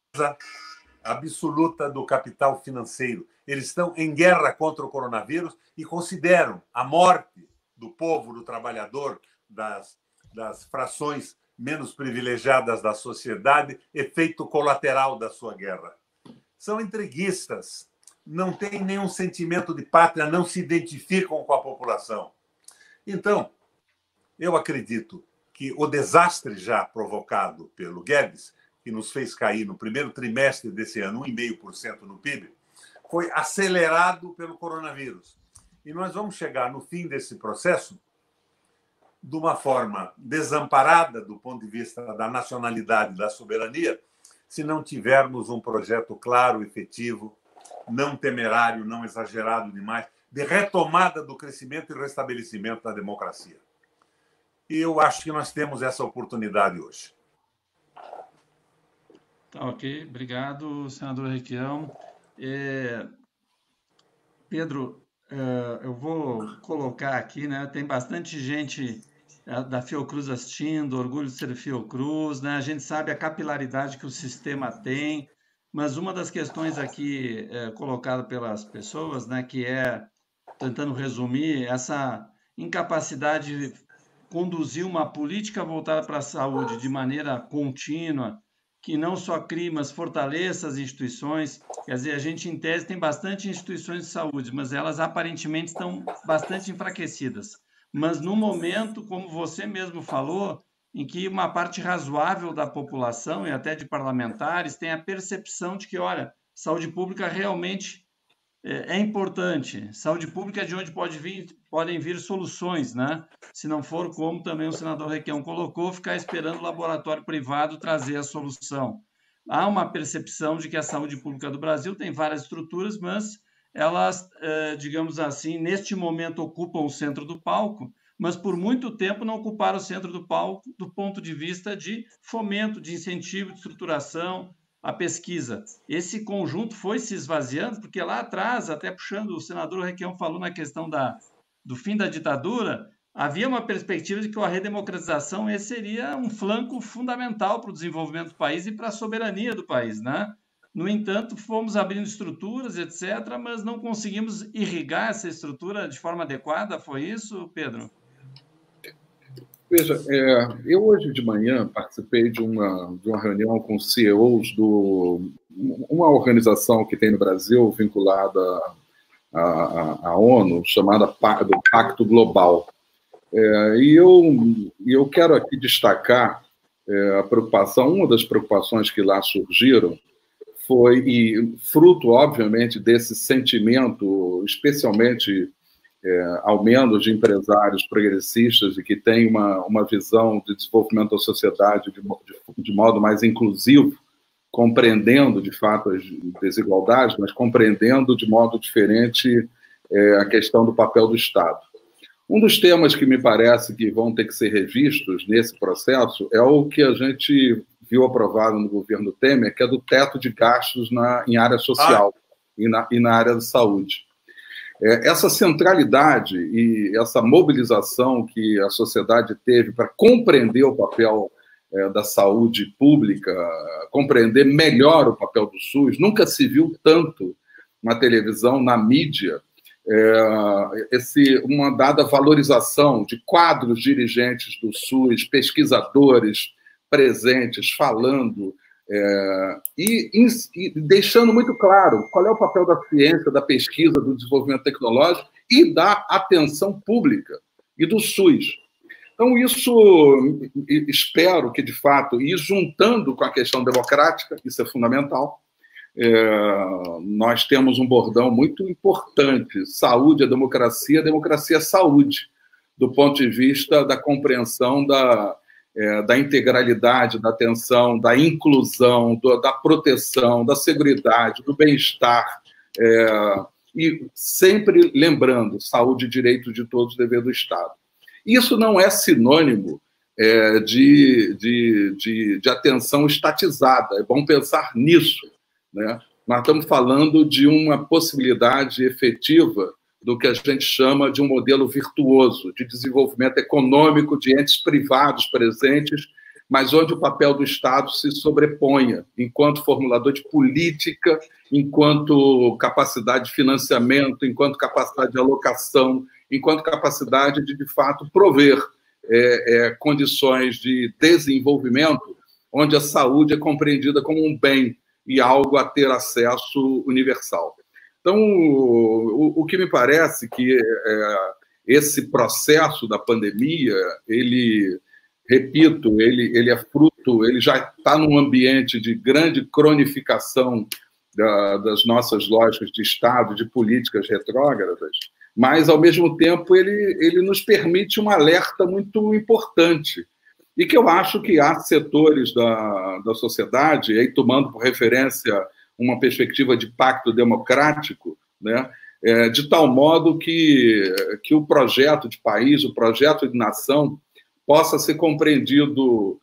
absoluta do capital financeiro. Eles estão em guerra contra o coronavírus e consideram a morte do povo, do trabalhador, das frações menos privilegiadas da sociedade, efeito colateral da sua guerra. São entreguistas, não têm nenhum sentimento de pátria, não se identificam com a população. Então, eu acredito que o desastre já provocado pelo Guedes, que nos fez cair no primeiro trimestre desse ano 1,5% no PIB, foi acelerado pelo coronavírus. E nós vamos chegar no fim desse processo de uma forma desamparada do ponto de vista da nacionalidade, da soberania, se não tivermos um projeto claro, efetivo, não temerário, não exagerado demais, de retomada do crescimento e restabelecimento da democracia. E eu acho que nós temos essa oportunidade hoje. Ok, obrigado, senador Requião. Pedro, eu vou colocar aqui, né? Tem bastante gente da Fiocruz assistindo, orgulho de ser Fiocruz, né? A gente sabe a capilaridade que o sistema tem, mas uma das questões aqui colocada pelas pessoas, né, que é, tentando resumir, essa incapacidade de conduzir uma política voltada para a saúde de maneira contínua, que não só crie, mas fortaleça as instituições. Quer dizer, a gente, em tese, tem bastante instituições de saúde, mas elas, aparentemente, estão bastante enfraquecidas. Mas, no momento, como você mesmo falou, em que uma parte razoável da população e até de parlamentares tem a percepção de que, olha, saúde pública realmente é importante. Saúde pública é de onde podem vir soluções, né? Se não for, como também o senador Requião colocou, ficar esperando o laboratório privado trazer a solução. Há uma percepção de que a saúde pública do Brasil tem várias estruturas, mas elas, digamos assim, neste momento ocupam o centro do palco, mas por muito tempo não ocuparam o centro do palco do ponto de vista de fomento, de incentivo, de estruturação, a pesquisa. Esse conjunto foi se esvaziando, porque lá atrás, até puxando, o senador Requião falou na questão do fim da ditadura, havia uma perspectiva de que a redemocratização esse seria um flanco fundamental para o desenvolvimento do país e para a soberania do país, né? No entanto, fomos abrindo estruturas, etc., mas não conseguimos irrigar essa estrutura de forma adequada? Foi isso, Pedro? Veja, eu hoje de manhã participei de uma reunião com CEOs uma organização que tem no Brasil vinculada à ONU, chamada do Pacto Global. E eu quero aqui destacar uma das preocupações que lá surgiram, foi, e fruto, obviamente, desse sentimento, especialmente, ao menos, de empresários progressistas e que têm uma visão de desenvolvimento da sociedade de modo mais inclusivo, compreendendo, de fato, as desigualdades, mas compreendendo de modo diferente a questão do papel do Estado. Um dos temas que me parece que vão ter que ser revistos nesse processo é o que a gente viu aprovado no governo Temer, que é do teto de gastos em área social e na área da saúde. Essa centralidade e essa mobilização que a sociedade teve para compreender o papel da saúde pública, compreender melhor o papel do SUS, nunca se viu tanto na televisão, na mídia, uma dada valorização de quadros dirigentes do SUS, pesquisadores, presentes, falando e deixando muito claro qual é o papel da ciência, da pesquisa, do desenvolvimento tecnológico e da atenção pública e do SUS. Então, isso, espero que, de fato, e juntando com a questão democrática, isso é fundamental, nós temos um bordão muito importante, saúde é democracia, democracia é saúde, do ponto de vista da compreensão da integralidade, da atenção, da inclusão, da proteção, da seguridade, do bem-estar. E sempre lembrando, saúde e direito de todos, dever do Estado. Isso não é sinônimo de atenção estatizada, é bom pensar nisso, né? Nós estamos falando de uma possibilidade efetiva do que a gente chama de um modelo virtuoso, de desenvolvimento econômico de entes privados presentes, mas onde o papel do Estado se sobreponha, enquanto formulador de política, enquanto capacidade de financiamento, enquanto capacidade de alocação, enquanto capacidade de fato, prover condições de desenvolvimento, onde a saúde é compreendida como um bem e algo a ter acesso universal. Então, o que me parece que esse processo da pandemia, ele, repito, ele é fruto, ele já está num ambiente de grande cronificação das nossas lógicas de Estado, de políticas retrógradas, mas, ao mesmo tempo, ele nos permite um alerta muito importante e que eu acho que há setores da sociedade, e aí tomando por referência uma perspectiva de pacto democrático, né? De tal modo que o projeto de país, o projeto de nação, possa ser compreendido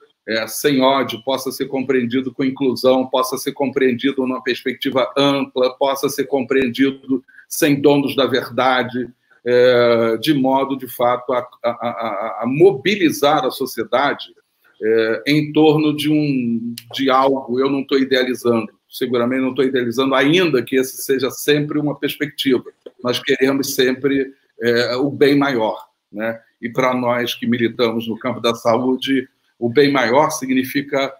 sem ódio, possa ser compreendido com inclusão, possa ser compreendido numa perspectiva ampla, possa ser compreendido sem donos da verdade, de modo, de fato, a mobilizar a sociedade em torno de algo. Eu não estou idealizando, seguramente não estou idealizando, ainda que esse seja sempre uma perspectiva. Nós queremos sempre o bem maior, né? E para nós que militamos no campo da saúde, o bem maior significa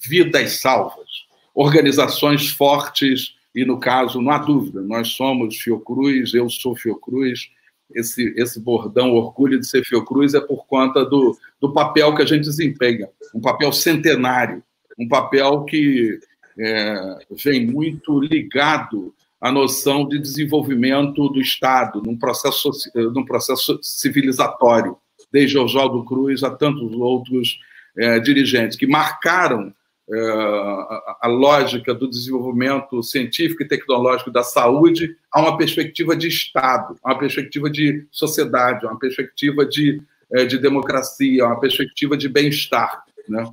vidas salvas, organizações fortes, e no caso, não há dúvida, nós somos Fiocruz, eu sou Fiocruz, esse bordão, orgulho de ser Fiocruz, é por conta do papel que a gente desempenha, um papel centenário, um papel que vem muito ligado à noção de desenvolvimento do Estado, num processo civilizatório, desde Oswaldo Cruz a tantos outros dirigentes que marcaram a lógica do desenvolvimento científico e tecnológico da saúde a uma perspectiva de Estado, a uma perspectiva de sociedade, a uma perspectiva de democracia, a uma perspectiva de bem-estar, né?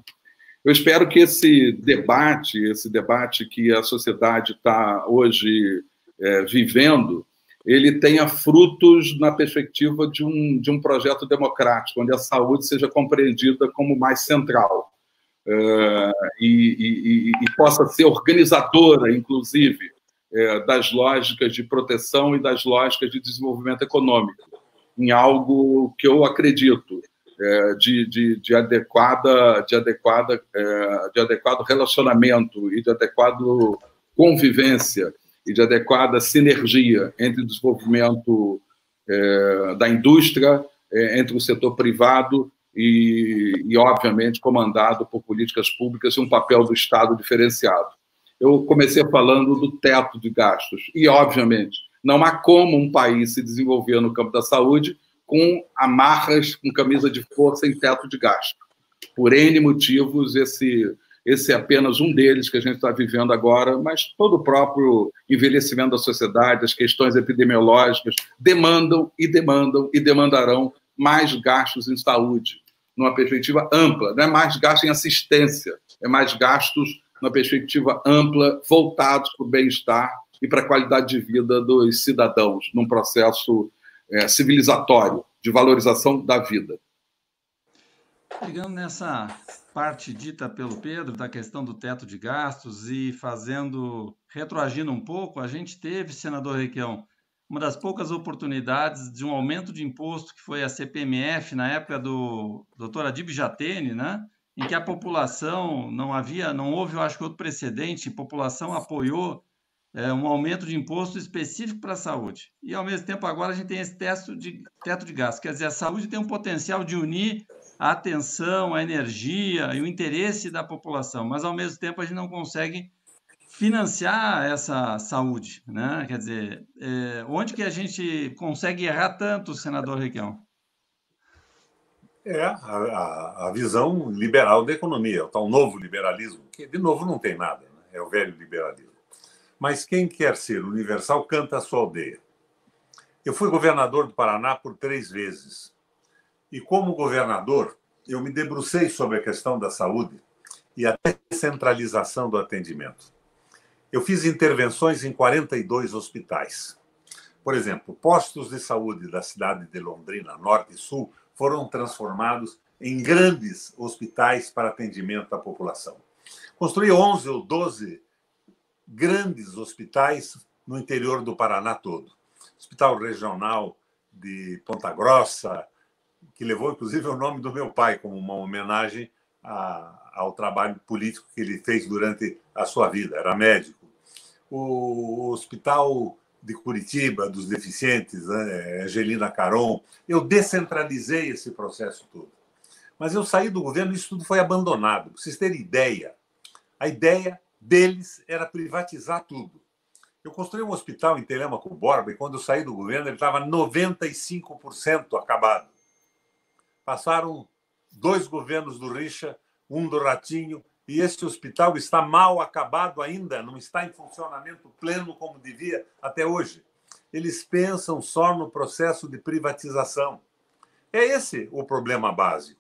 Eu espero que esse debate que a sociedade está hoje vivendo, ele tenha frutos na perspectiva de um projeto democrático, onde a saúde seja compreendida como mais central e possa ser organizadora, inclusive, das lógicas de proteção e das lógicas de desenvolvimento econômico, em algo que eu acredito, de adequado relacionamento e de adequado convivência e de adequada sinergia entre o desenvolvimento da indústria, entre o setor privado e, obviamente, comandado por políticas públicas e um papel do Estado diferenciado. Eu comecei falando do teto de gastos e, obviamente, não há como um país se desenvolver no campo da saúde com amarras, com camisa de força e teto de gasto. Por N motivos, esse é apenas um deles que a gente está vivendo agora, mas todo o próprio envelhecimento da sociedade, as questões epidemiológicas, demandarão mais gastos em saúde, numa perspectiva ampla. Não é mais gasto em assistência, é mais gastos numa perspectiva ampla, voltados para o bem-estar e para a qualidade de vida dos cidadãos, num processo civilizatório de valorização da vida. Pegando nessa parte dita pelo Pedro, da questão do teto de gastos e retroagindo um pouco, a gente teve, senador Requião, uma das poucas oportunidades de um aumento de imposto, que foi a CPMF, na época do Dr. Adib Jatene, né? Em que a população não houve, eu acho que outro precedente, a população apoiou um aumento de imposto específico para a saúde. E, ao mesmo tempo, agora a gente tem esse teto de gastos. Quer dizer, a saúde tem um potencial de unir a atenção, a energia e o interesse da população, mas, ao mesmo tempo, a gente não consegue financiar essa saúde, né? Quer dizer, onde que a gente consegue errar tanto, senador Requião? É a visão liberal da economia, o tal novo liberalismo, que, de novo, não tem nada, né? É o velho liberalismo. Mas quem quer ser universal canta a sua aldeia. Eu fui governador do Paraná por 3 vezes. E, como governador, eu me debrucei sobre a questão da saúde e a descentralização do atendimento. Eu fiz intervenções em 42 hospitais. Por exemplo, postos de saúde da cidade de Londrina, Norte e Sul, foram transformados em grandes hospitais para atendimento à população. Construí 11 ou 12 grandes hospitais no interior do Paraná todo. Hospital Regional de Ponta Grossa, que levou, inclusive, o nome do meu pai, como uma homenagem ao trabalho político que ele fez durante a sua vida. Era médico. O Hospital de Curitiba, dos deficientes, né, Angelina Caron. Eu descentralizei esse processo todo. Mas eu saí do governo e isso tudo foi abandonado. Pra vocês terem ideia, a ideia deles era privatizar tudo. Eu construí um hospital em Telêmaco Borba e, quando eu saí do governo, ele estava 95% acabado. Passaram 2 governos do Richa, um do Ratinho, e esse hospital está mal acabado ainda, não está em funcionamento pleno como devia até hoje. Eles pensam só no processo de privatização. É esse o problema básico.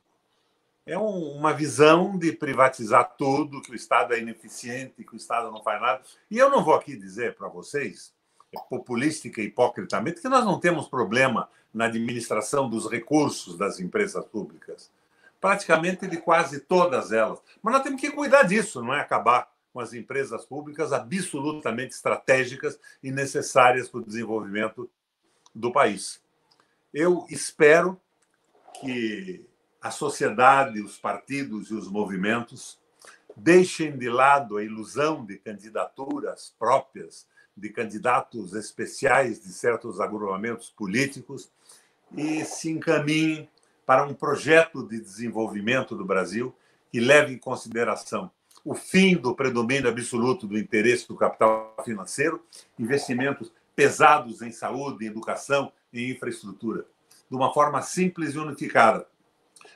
É uma visão de privatizar tudo, que o Estado é ineficiente, que o Estado não faz nada. E eu não vou aqui dizer para vocês, populística e hipocritamente, que nós não temos problema na administração dos recursos das empresas públicas. Praticamente de quase todas elas. Mas nós temos que cuidar disso, não é acabar com as empresas públicas absolutamente estratégicas e necessárias para o desenvolvimento do país. Eu espero que a sociedade, os partidos e os movimentos deixem de lado a ilusão de candidaturas próprias, de candidatos especiais de certos agrupamentos políticos e se encaminhem para um projeto de desenvolvimento do Brasil que leve em consideração o fim do predomínio absoluto do interesse do capital financeiro, investimentos pesados em saúde, em educação e em infraestrutura, de uma forma simples e unificada,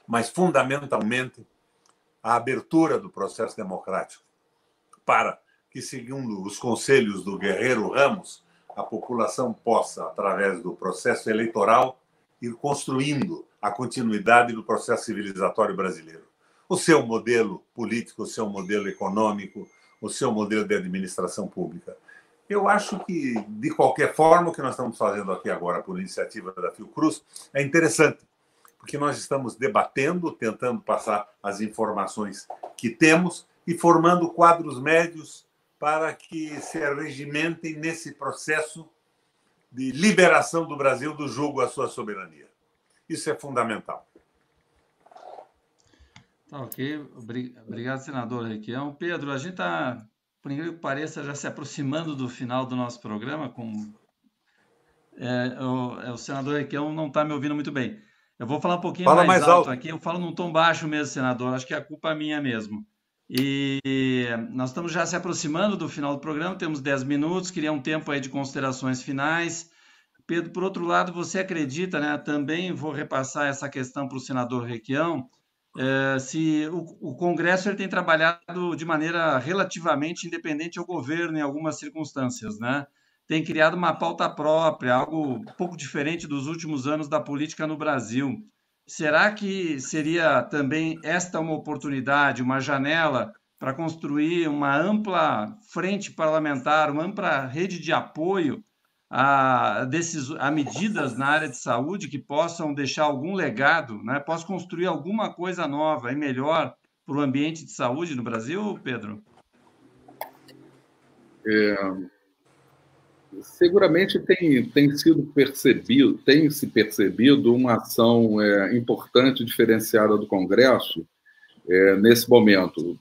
mas fundamentalmente a abertura do processo democrático para que, segundo os conselhos do Guerreiro Ramos, a população possa, através do processo eleitoral, ir construindo a continuidade do processo civilizatório brasileiro. o seu modelo político, o seu modelo econômico, o seu modelo de administração pública. Eu acho que, de qualquer forma, o que nós estamos fazendo aqui agora por iniciativa da Fiocruz é interessante, porque nós estamos debatendo, tentando passar as informações que temos e formando quadros médios para que se regimentem nesse processo de liberação do Brasil do jugo à sua soberania. Isso é fundamental. Tá, ok. Obrigado, senador Requião. Pedro, a gente está, por incrível que pareça, já se aproximando do final do nosso programa. O senador Requião não está me ouvindo muito bem. Eu vou falar um pouquinho mais alto aqui. Eu falo num tom baixo mesmo, senador. Acho que a culpa é minha mesmo. E nós estamos já se aproximando do final do programa, temos 10 minutos, queria um tempo aí de considerações finais. Pedro, por outro lado, você acredita, né? Também vou repassar essa questão para o senador Requião, se o Congresso ele tem trabalhado de maneira relativamente independente ao governo em algumas circunstâncias, né? Tem criado uma pauta própria, algo um pouco diferente dos últimos anos da política no Brasil. Será que seria também esta uma oportunidade, uma janela para construir uma ampla frente parlamentar, uma ampla rede de apoio a medidas na área de saúde que possam deixar algum legado, né? Possa construir alguma coisa nova e melhor para o ambiente de saúde no Brasil, Pedro? Seguramente tem se percebido uma ação importante, diferenciada do Congresso nesse momento.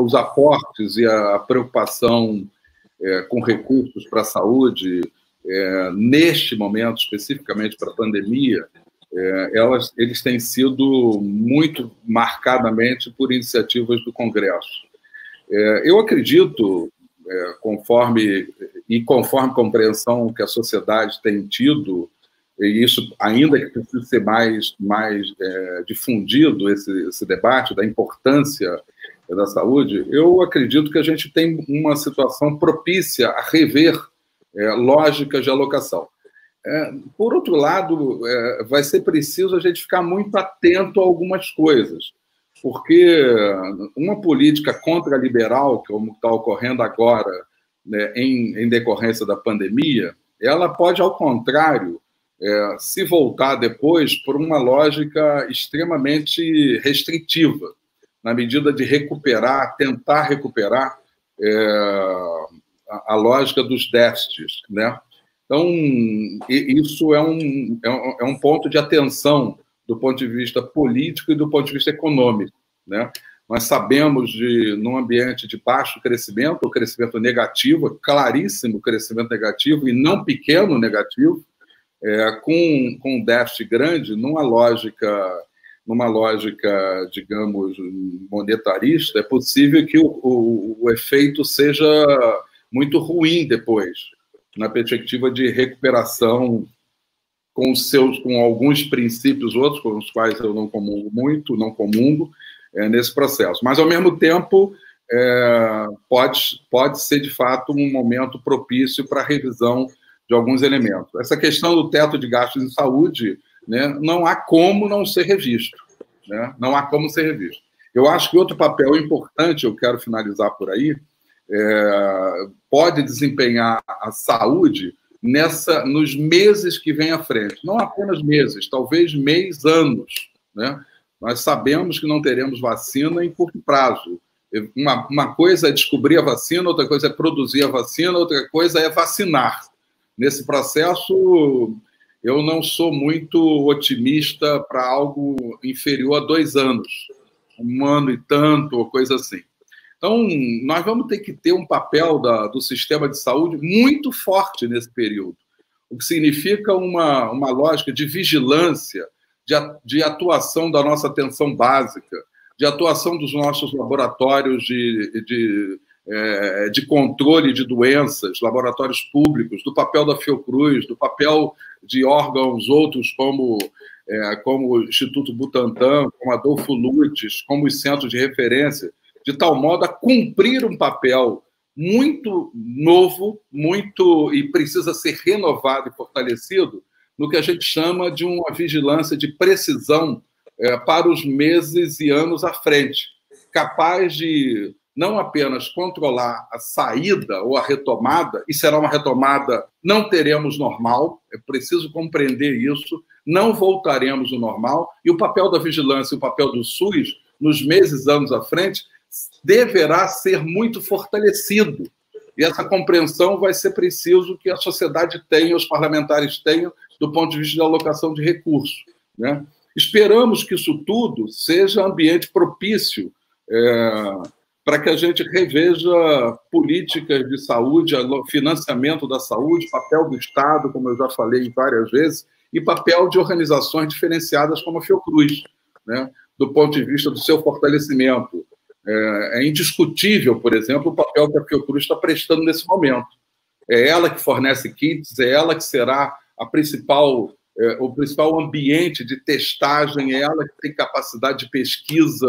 Os aportes e a preocupação com recursos para a saúde, neste momento, especificamente para a pandemia, eles têm sido muito marcadamente por iniciativas do Congresso. Eu acredito... Conforme a compreensão que a sociedade tem tido, e isso ainda que precisa ser mais difundido, esse debate da importância da saúde, eu acredito que a gente tem uma situação propícia a rever lógicas de alocação. Por outro lado, vai ser preciso a gente ficar muito atento a algumas coisas, porque uma política contra-liberal, como está ocorrendo agora, né, em decorrência da pandemia, ela pode, ao contrário, se voltar depois por uma lógica extremamente restritiva, na medida de tentar recuperar a lógica dos déficits, né? Então, isso é um ponto de atenção do ponto de vista político e do ponto de vista econômico, né? Nós sabemos num ambiente de baixo crescimento, o crescimento negativo, claríssimo crescimento negativo, e não pequeno negativo, com um déficit grande, numa lógica, digamos, monetarista, é possível que o efeito seja muito ruim depois, na perspectiva de recuperação com alguns princípios, outros com os quais eu não comungo muito, nesse processo. Mas, ao mesmo tempo, pode ser, de fato, um momento propício para a revisão de alguns elementos. Essa questão do teto de gastos em saúde, né, não há como não ser revisto. Né? Não há como ser revisto. Eu acho que outro papel importante, eu quero finalizar por aí, pode desempenhar a saúde nos meses que vem à frente. Não apenas meses, talvez anos, né? Nós sabemos que não teremos vacina em curto prazo. Uma coisa é descobrir a vacina, outra coisa é produzir a vacina, outra coisa é vacinar. Nesse processo, eu não sou muito otimista para algo inferior a 2 anos, 1 ano e tanto, ou coisa assim. Então, nós vamos ter que ter um papel do sistema de saúde muito forte nesse período, o que significa uma lógica de vigilância, de atuação da nossa atenção básica, de atuação dos nossos laboratórios de controle de doenças, laboratórios públicos, do papel da Fiocruz, do papel de órgãos outros como o Instituto Butantan, como Adolfo Lutz, como os centros de referência, de tal modo a cumprir um papel muito novo, e precisa ser renovado e fortalecido, no que a gente chama de uma vigilância de precisão para os meses e anos à frente, capaz de não apenas controlar a saída ou a retomada, e será uma retomada, não teremos normal, é preciso compreender isso, não voltaremos ao normal, e o papel da vigilância e o papel do SUS, nos meses e anos à frente, deverá ser muito fortalecido. E essa compreensão vai ser preciso que a sociedade tenha, os parlamentares tenham, do ponto de vista da alocação de recursos, né? Esperamos que isso tudo seja ambiente propício para que a gente reveja políticas de saúde, financiamento da saúde, papel do Estado, como eu já falei várias vezes, e papel de organizações diferenciadas como a Fiocruz, né? Do ponto de vista do seu fortalecimento. É indiscutível, por exemplo, o papel que a Fiocruz está prestando nesse momento. É ela que fornece kits, é ela que será a principal, o principal ambiente de testagem, é ela que tem capacidade de pesquisa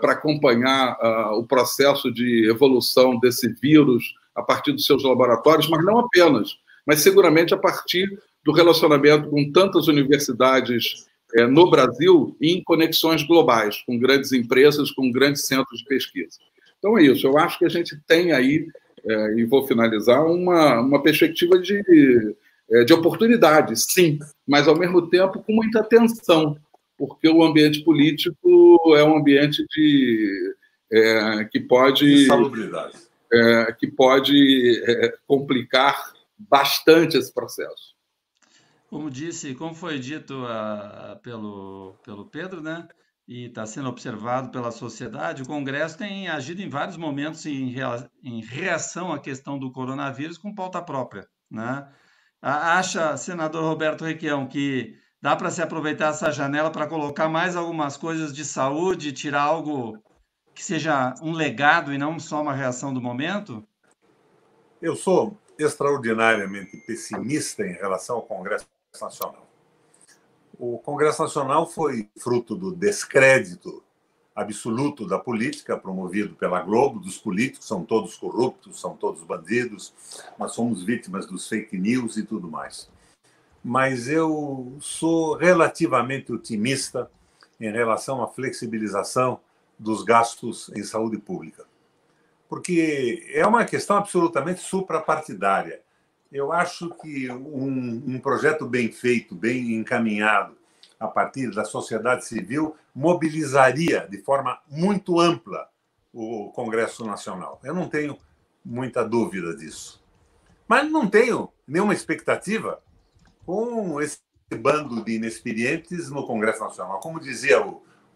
para acompanhar o processo de evolução desse vírus a partir dos seus laboratórios, mas não apenas, mas seguramente a partir do relacionamento com tantas universidades no Brasil e em conexões globais, com grandes empresas, com grandes centros de pesquisa. Então é isso, eu acho que a gente tem aí, e vou finalizar, uma perspectiva de oportunidade, sim, mas ao mesmo tempo com muita atenção, porque o ambiente político é um ambiente que pode, complicar bastante esse processo. Como disse, como foi dito pelo Pedro, né? E está sendo observado pela sociedade, o Congresso tem agido em vários momentos em reação à questão do coronavírus com pauta própria, né? Acha, senador Roberto Requião, que dá para se aproveitar essa janela para colocar mais algumas coisas de saúde, tirar algo que seja um legado e não só uma reação do momento? Eu sou extraordinariamente pessimista em relação ao Congresso Nacional. O Congresso Nacional foi fruto do descrédito absoluto da política, promovido pela Globo, dos políticos, são todos corruptos, são todos bandidos, nós somos vítimas dos fake news e tudo mais. Mas eu sou relativamente otimista em relação à flexibilização dos gastos em saúde pública, porque é uma questão absolutamente suprapartidária. Eu acho que um projeto bem feito, bem encaminhado, a partir da sociedade civil, mobilizaria de forma muito ampla o Congresso Nacional. Eu não tenho muita dúvida disso. Mas não tenho nenhuma expectativa com esse bando de inexperientes no Congresso Nacional. Como dizia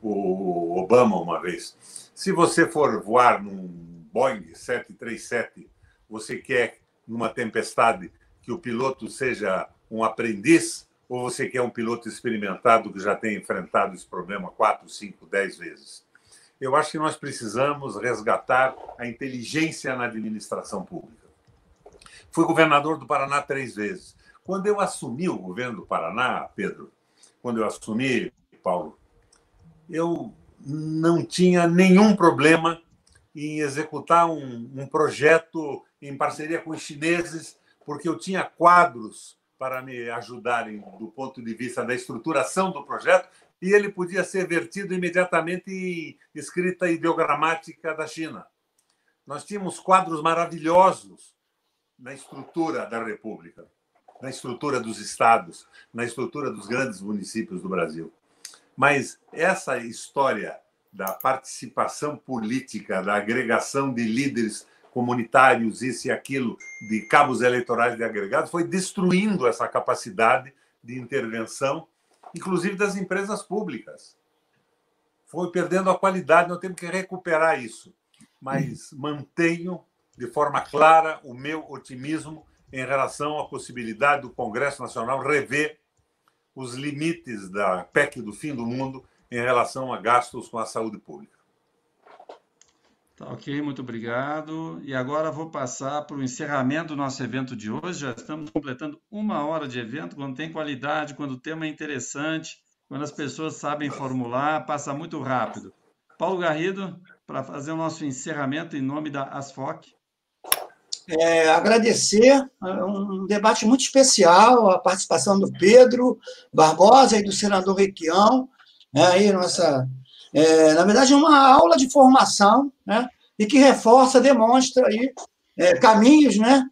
o Obama uma vez, se você for voar num Boeing 737, você quer, numa tempestade, que o piloto seja um aprendiz, ou você quer um piloto experimentado que já tenha enfrentado esse problema 4, 5, 10 vezes? Eu acho que nós precisamos resgatar a inteligência na administração pública. Fui governador do Paraná 3 vezes. Quando eu assumi o governo do Paraná, Pedro, quando eu assumi, Paulo, eu não tinha nenhum problema em executar um projeto em parceria com os chineses, porque eu tinha quadros para me ajudarem do ponto de vista da estruturação do projeto, e ele podia ser vertido imediatamente em escrita ideogramática da China. Nós tínhamos quadros maravilhosos na estrutura da República, na estrutura dos estados, na estrutura dos grandes municípios do Brasil. Mas essa história da participação política, da agregação de líderes comunitários, isso e aquilo, de cabos eleitorais de agregados, foi destruindo essa capacidade de intervenção, inclusive das empresas públicas. Foi perdendo a qualidade, nós temos que recuperar isso. Mas mantenho de forma clara o meu otimismo em relação à possibilidade do Congresso Nacional rever os limites da PEC do fim do mundo em relação a gastos com a saúde pública. Tá, ok, muito obrigado. E agora vou passar para o encerramento do nosso evento de hoje. Já estamos completando 1 hora de evento, quando tem qualidade, quando o tema é interessante, quando as pessoas sabem formular, passa muito rápido. Paulo Garrido, para fazer o nosso encerramento em nome da ASFOC. Agradecer, um debate muito especial, a participação do Pedro Barbosa e do senador Requião. Aí nossa, na verdade, é uma aula de formação, né, e que reforça, demonstra aí, caminhos, né,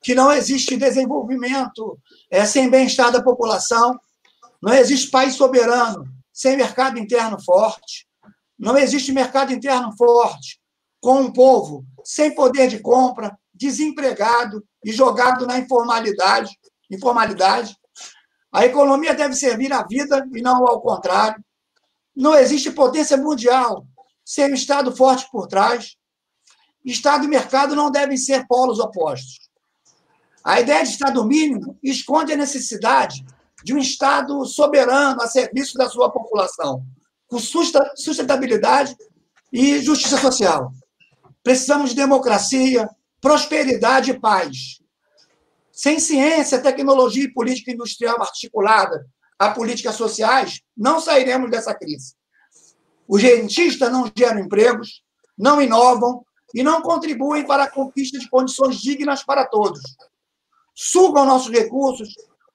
que não existe desenvolvimento sem bem-estar da população, não existe país soberano sem mercado interno forte, não existe mercado interno forte com um povo sem poder de compra, desempregado e jogado na informalidade. A economia deve servir à vida e não ao contrário. Não existe potência mundial sem um Estado forte por trás. Estado e mercado não devem ser polos opostos. A ideia de Estado mínimo esconde a necessidade de um Estado soberano a serviço da sua população, com sustentabilidade e justiça social. Precisamos de democracia, prosperidade e paz. Sem ciência, tecnologia e política industrial articulada a políticas sociais, não sairemos dessa crise. Os rentistas não geram empregos, não inovam e não contribuem para a conquista de condições dignas para todos. Sugam nossos recursos,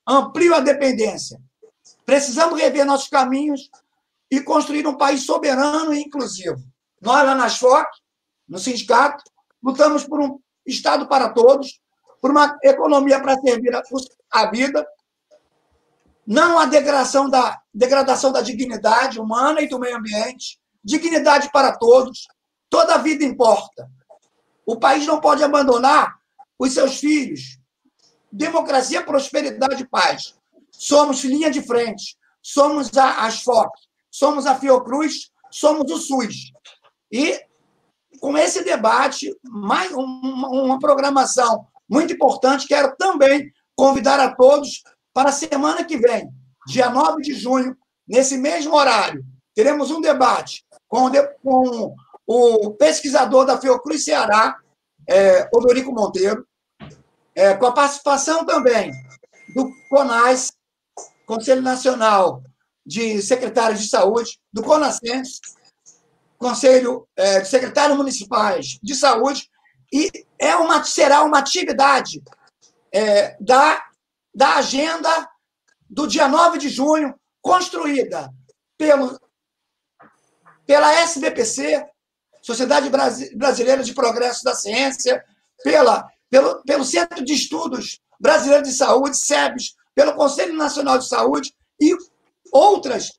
ampliam a dependência. Precisamos rever nossos caminhos e construir um país soberano e inclusivo. Nós, lá na ASFOC, no sindicato, lutamos por um Estado para todos, por uma economia para servir a vida, não a degradação da dignidade humana e do meio ambiente, dignidade para todos, toda a vida importa. O país não pode abandonar os seus filhos. Democracia, prosperidade e paz. Somos linha de frente, somos a ASFOC, somos a Fiocruz, somos o SUS. E, com esse debate, mais uma programação muito importante, quero também convidar a todos para a semana que vem, dia 9 de junho, nesse mesmo horário, teremos um debate com o pesquisador da Fiocruz Ceará, Odorico Monteiro, com a participação também do CONASS, Conselho Nacional de Secretários de Saúde, do CONASS, Conselho de Secretários Municipais de Saúde, e será uma atividade da agenda do dia 9 de junho, construída pela SBPC, Sociedade Brasileira de Progresso da Ciência, pelo Centro de Estudos Brasileiro de Saúde, SEBS, pelo Conselho Nacional de Saúde e outras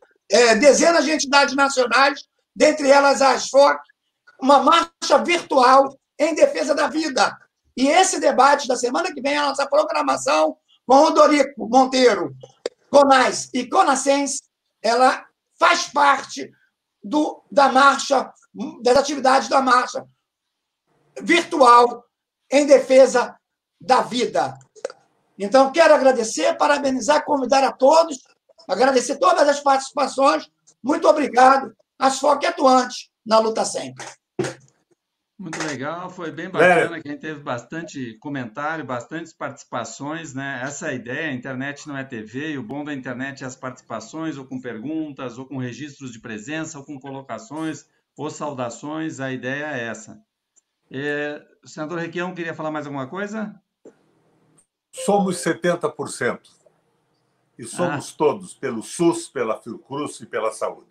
dezenas de entidades nacionais, dentre elas a ASFOC, uma marcha virtual em defesa da vida. E esse debate da semana que vem, a nossa programação com Odorico Monteiro, CONASS e CONASSENS, ela faz parte da marcha, das atividades da marcha virtual em defesa da vida. Então, quero agradecer, parabenizar, convidar a todos, agradecer todas as participações. Muito obrigado. ASFOC atuante na luta sempre. Muito legal, foi bem bacana, que a gente teve bastante comentário, bastantes participações, né? Essa ideia, a internet não é TV, e o bom da internet é as participações, ou com perguntas, ou com registros de presença, ou com colocações, ou saudações, a ideia é essa. O senador Requião queria falar mais alguma coisa? Somos 70%, e somos todos, pelo SUS, pela Fiocruz e pela saúde.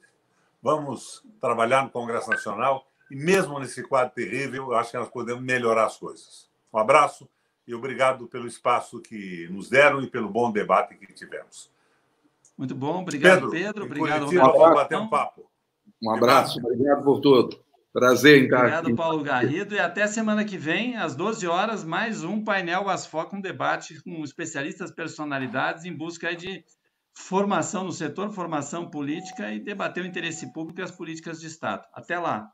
Vamos trabalhar no Congresso Nacional, e mesmo nesse quadro terrível, eu acho que nós podemos melhorar as coisas. Um abraço e obrigado pelo espaço que nos deram e pelo bom debate que tivemos. Muito bom, obrigado, Pedro. Obrigado, Roberto. Vamos bater um papo. Um abraço, obrigado por tudo. Prazer em estar aqui. Obrigado, Paulo Garrido. E até semana que vem, às 12 horas, mais um painel ASFOC, um debate com especialistas, personalidades em busca de formação no setor, formação política e debater o interesse público e as políticas de Estado. Até lá.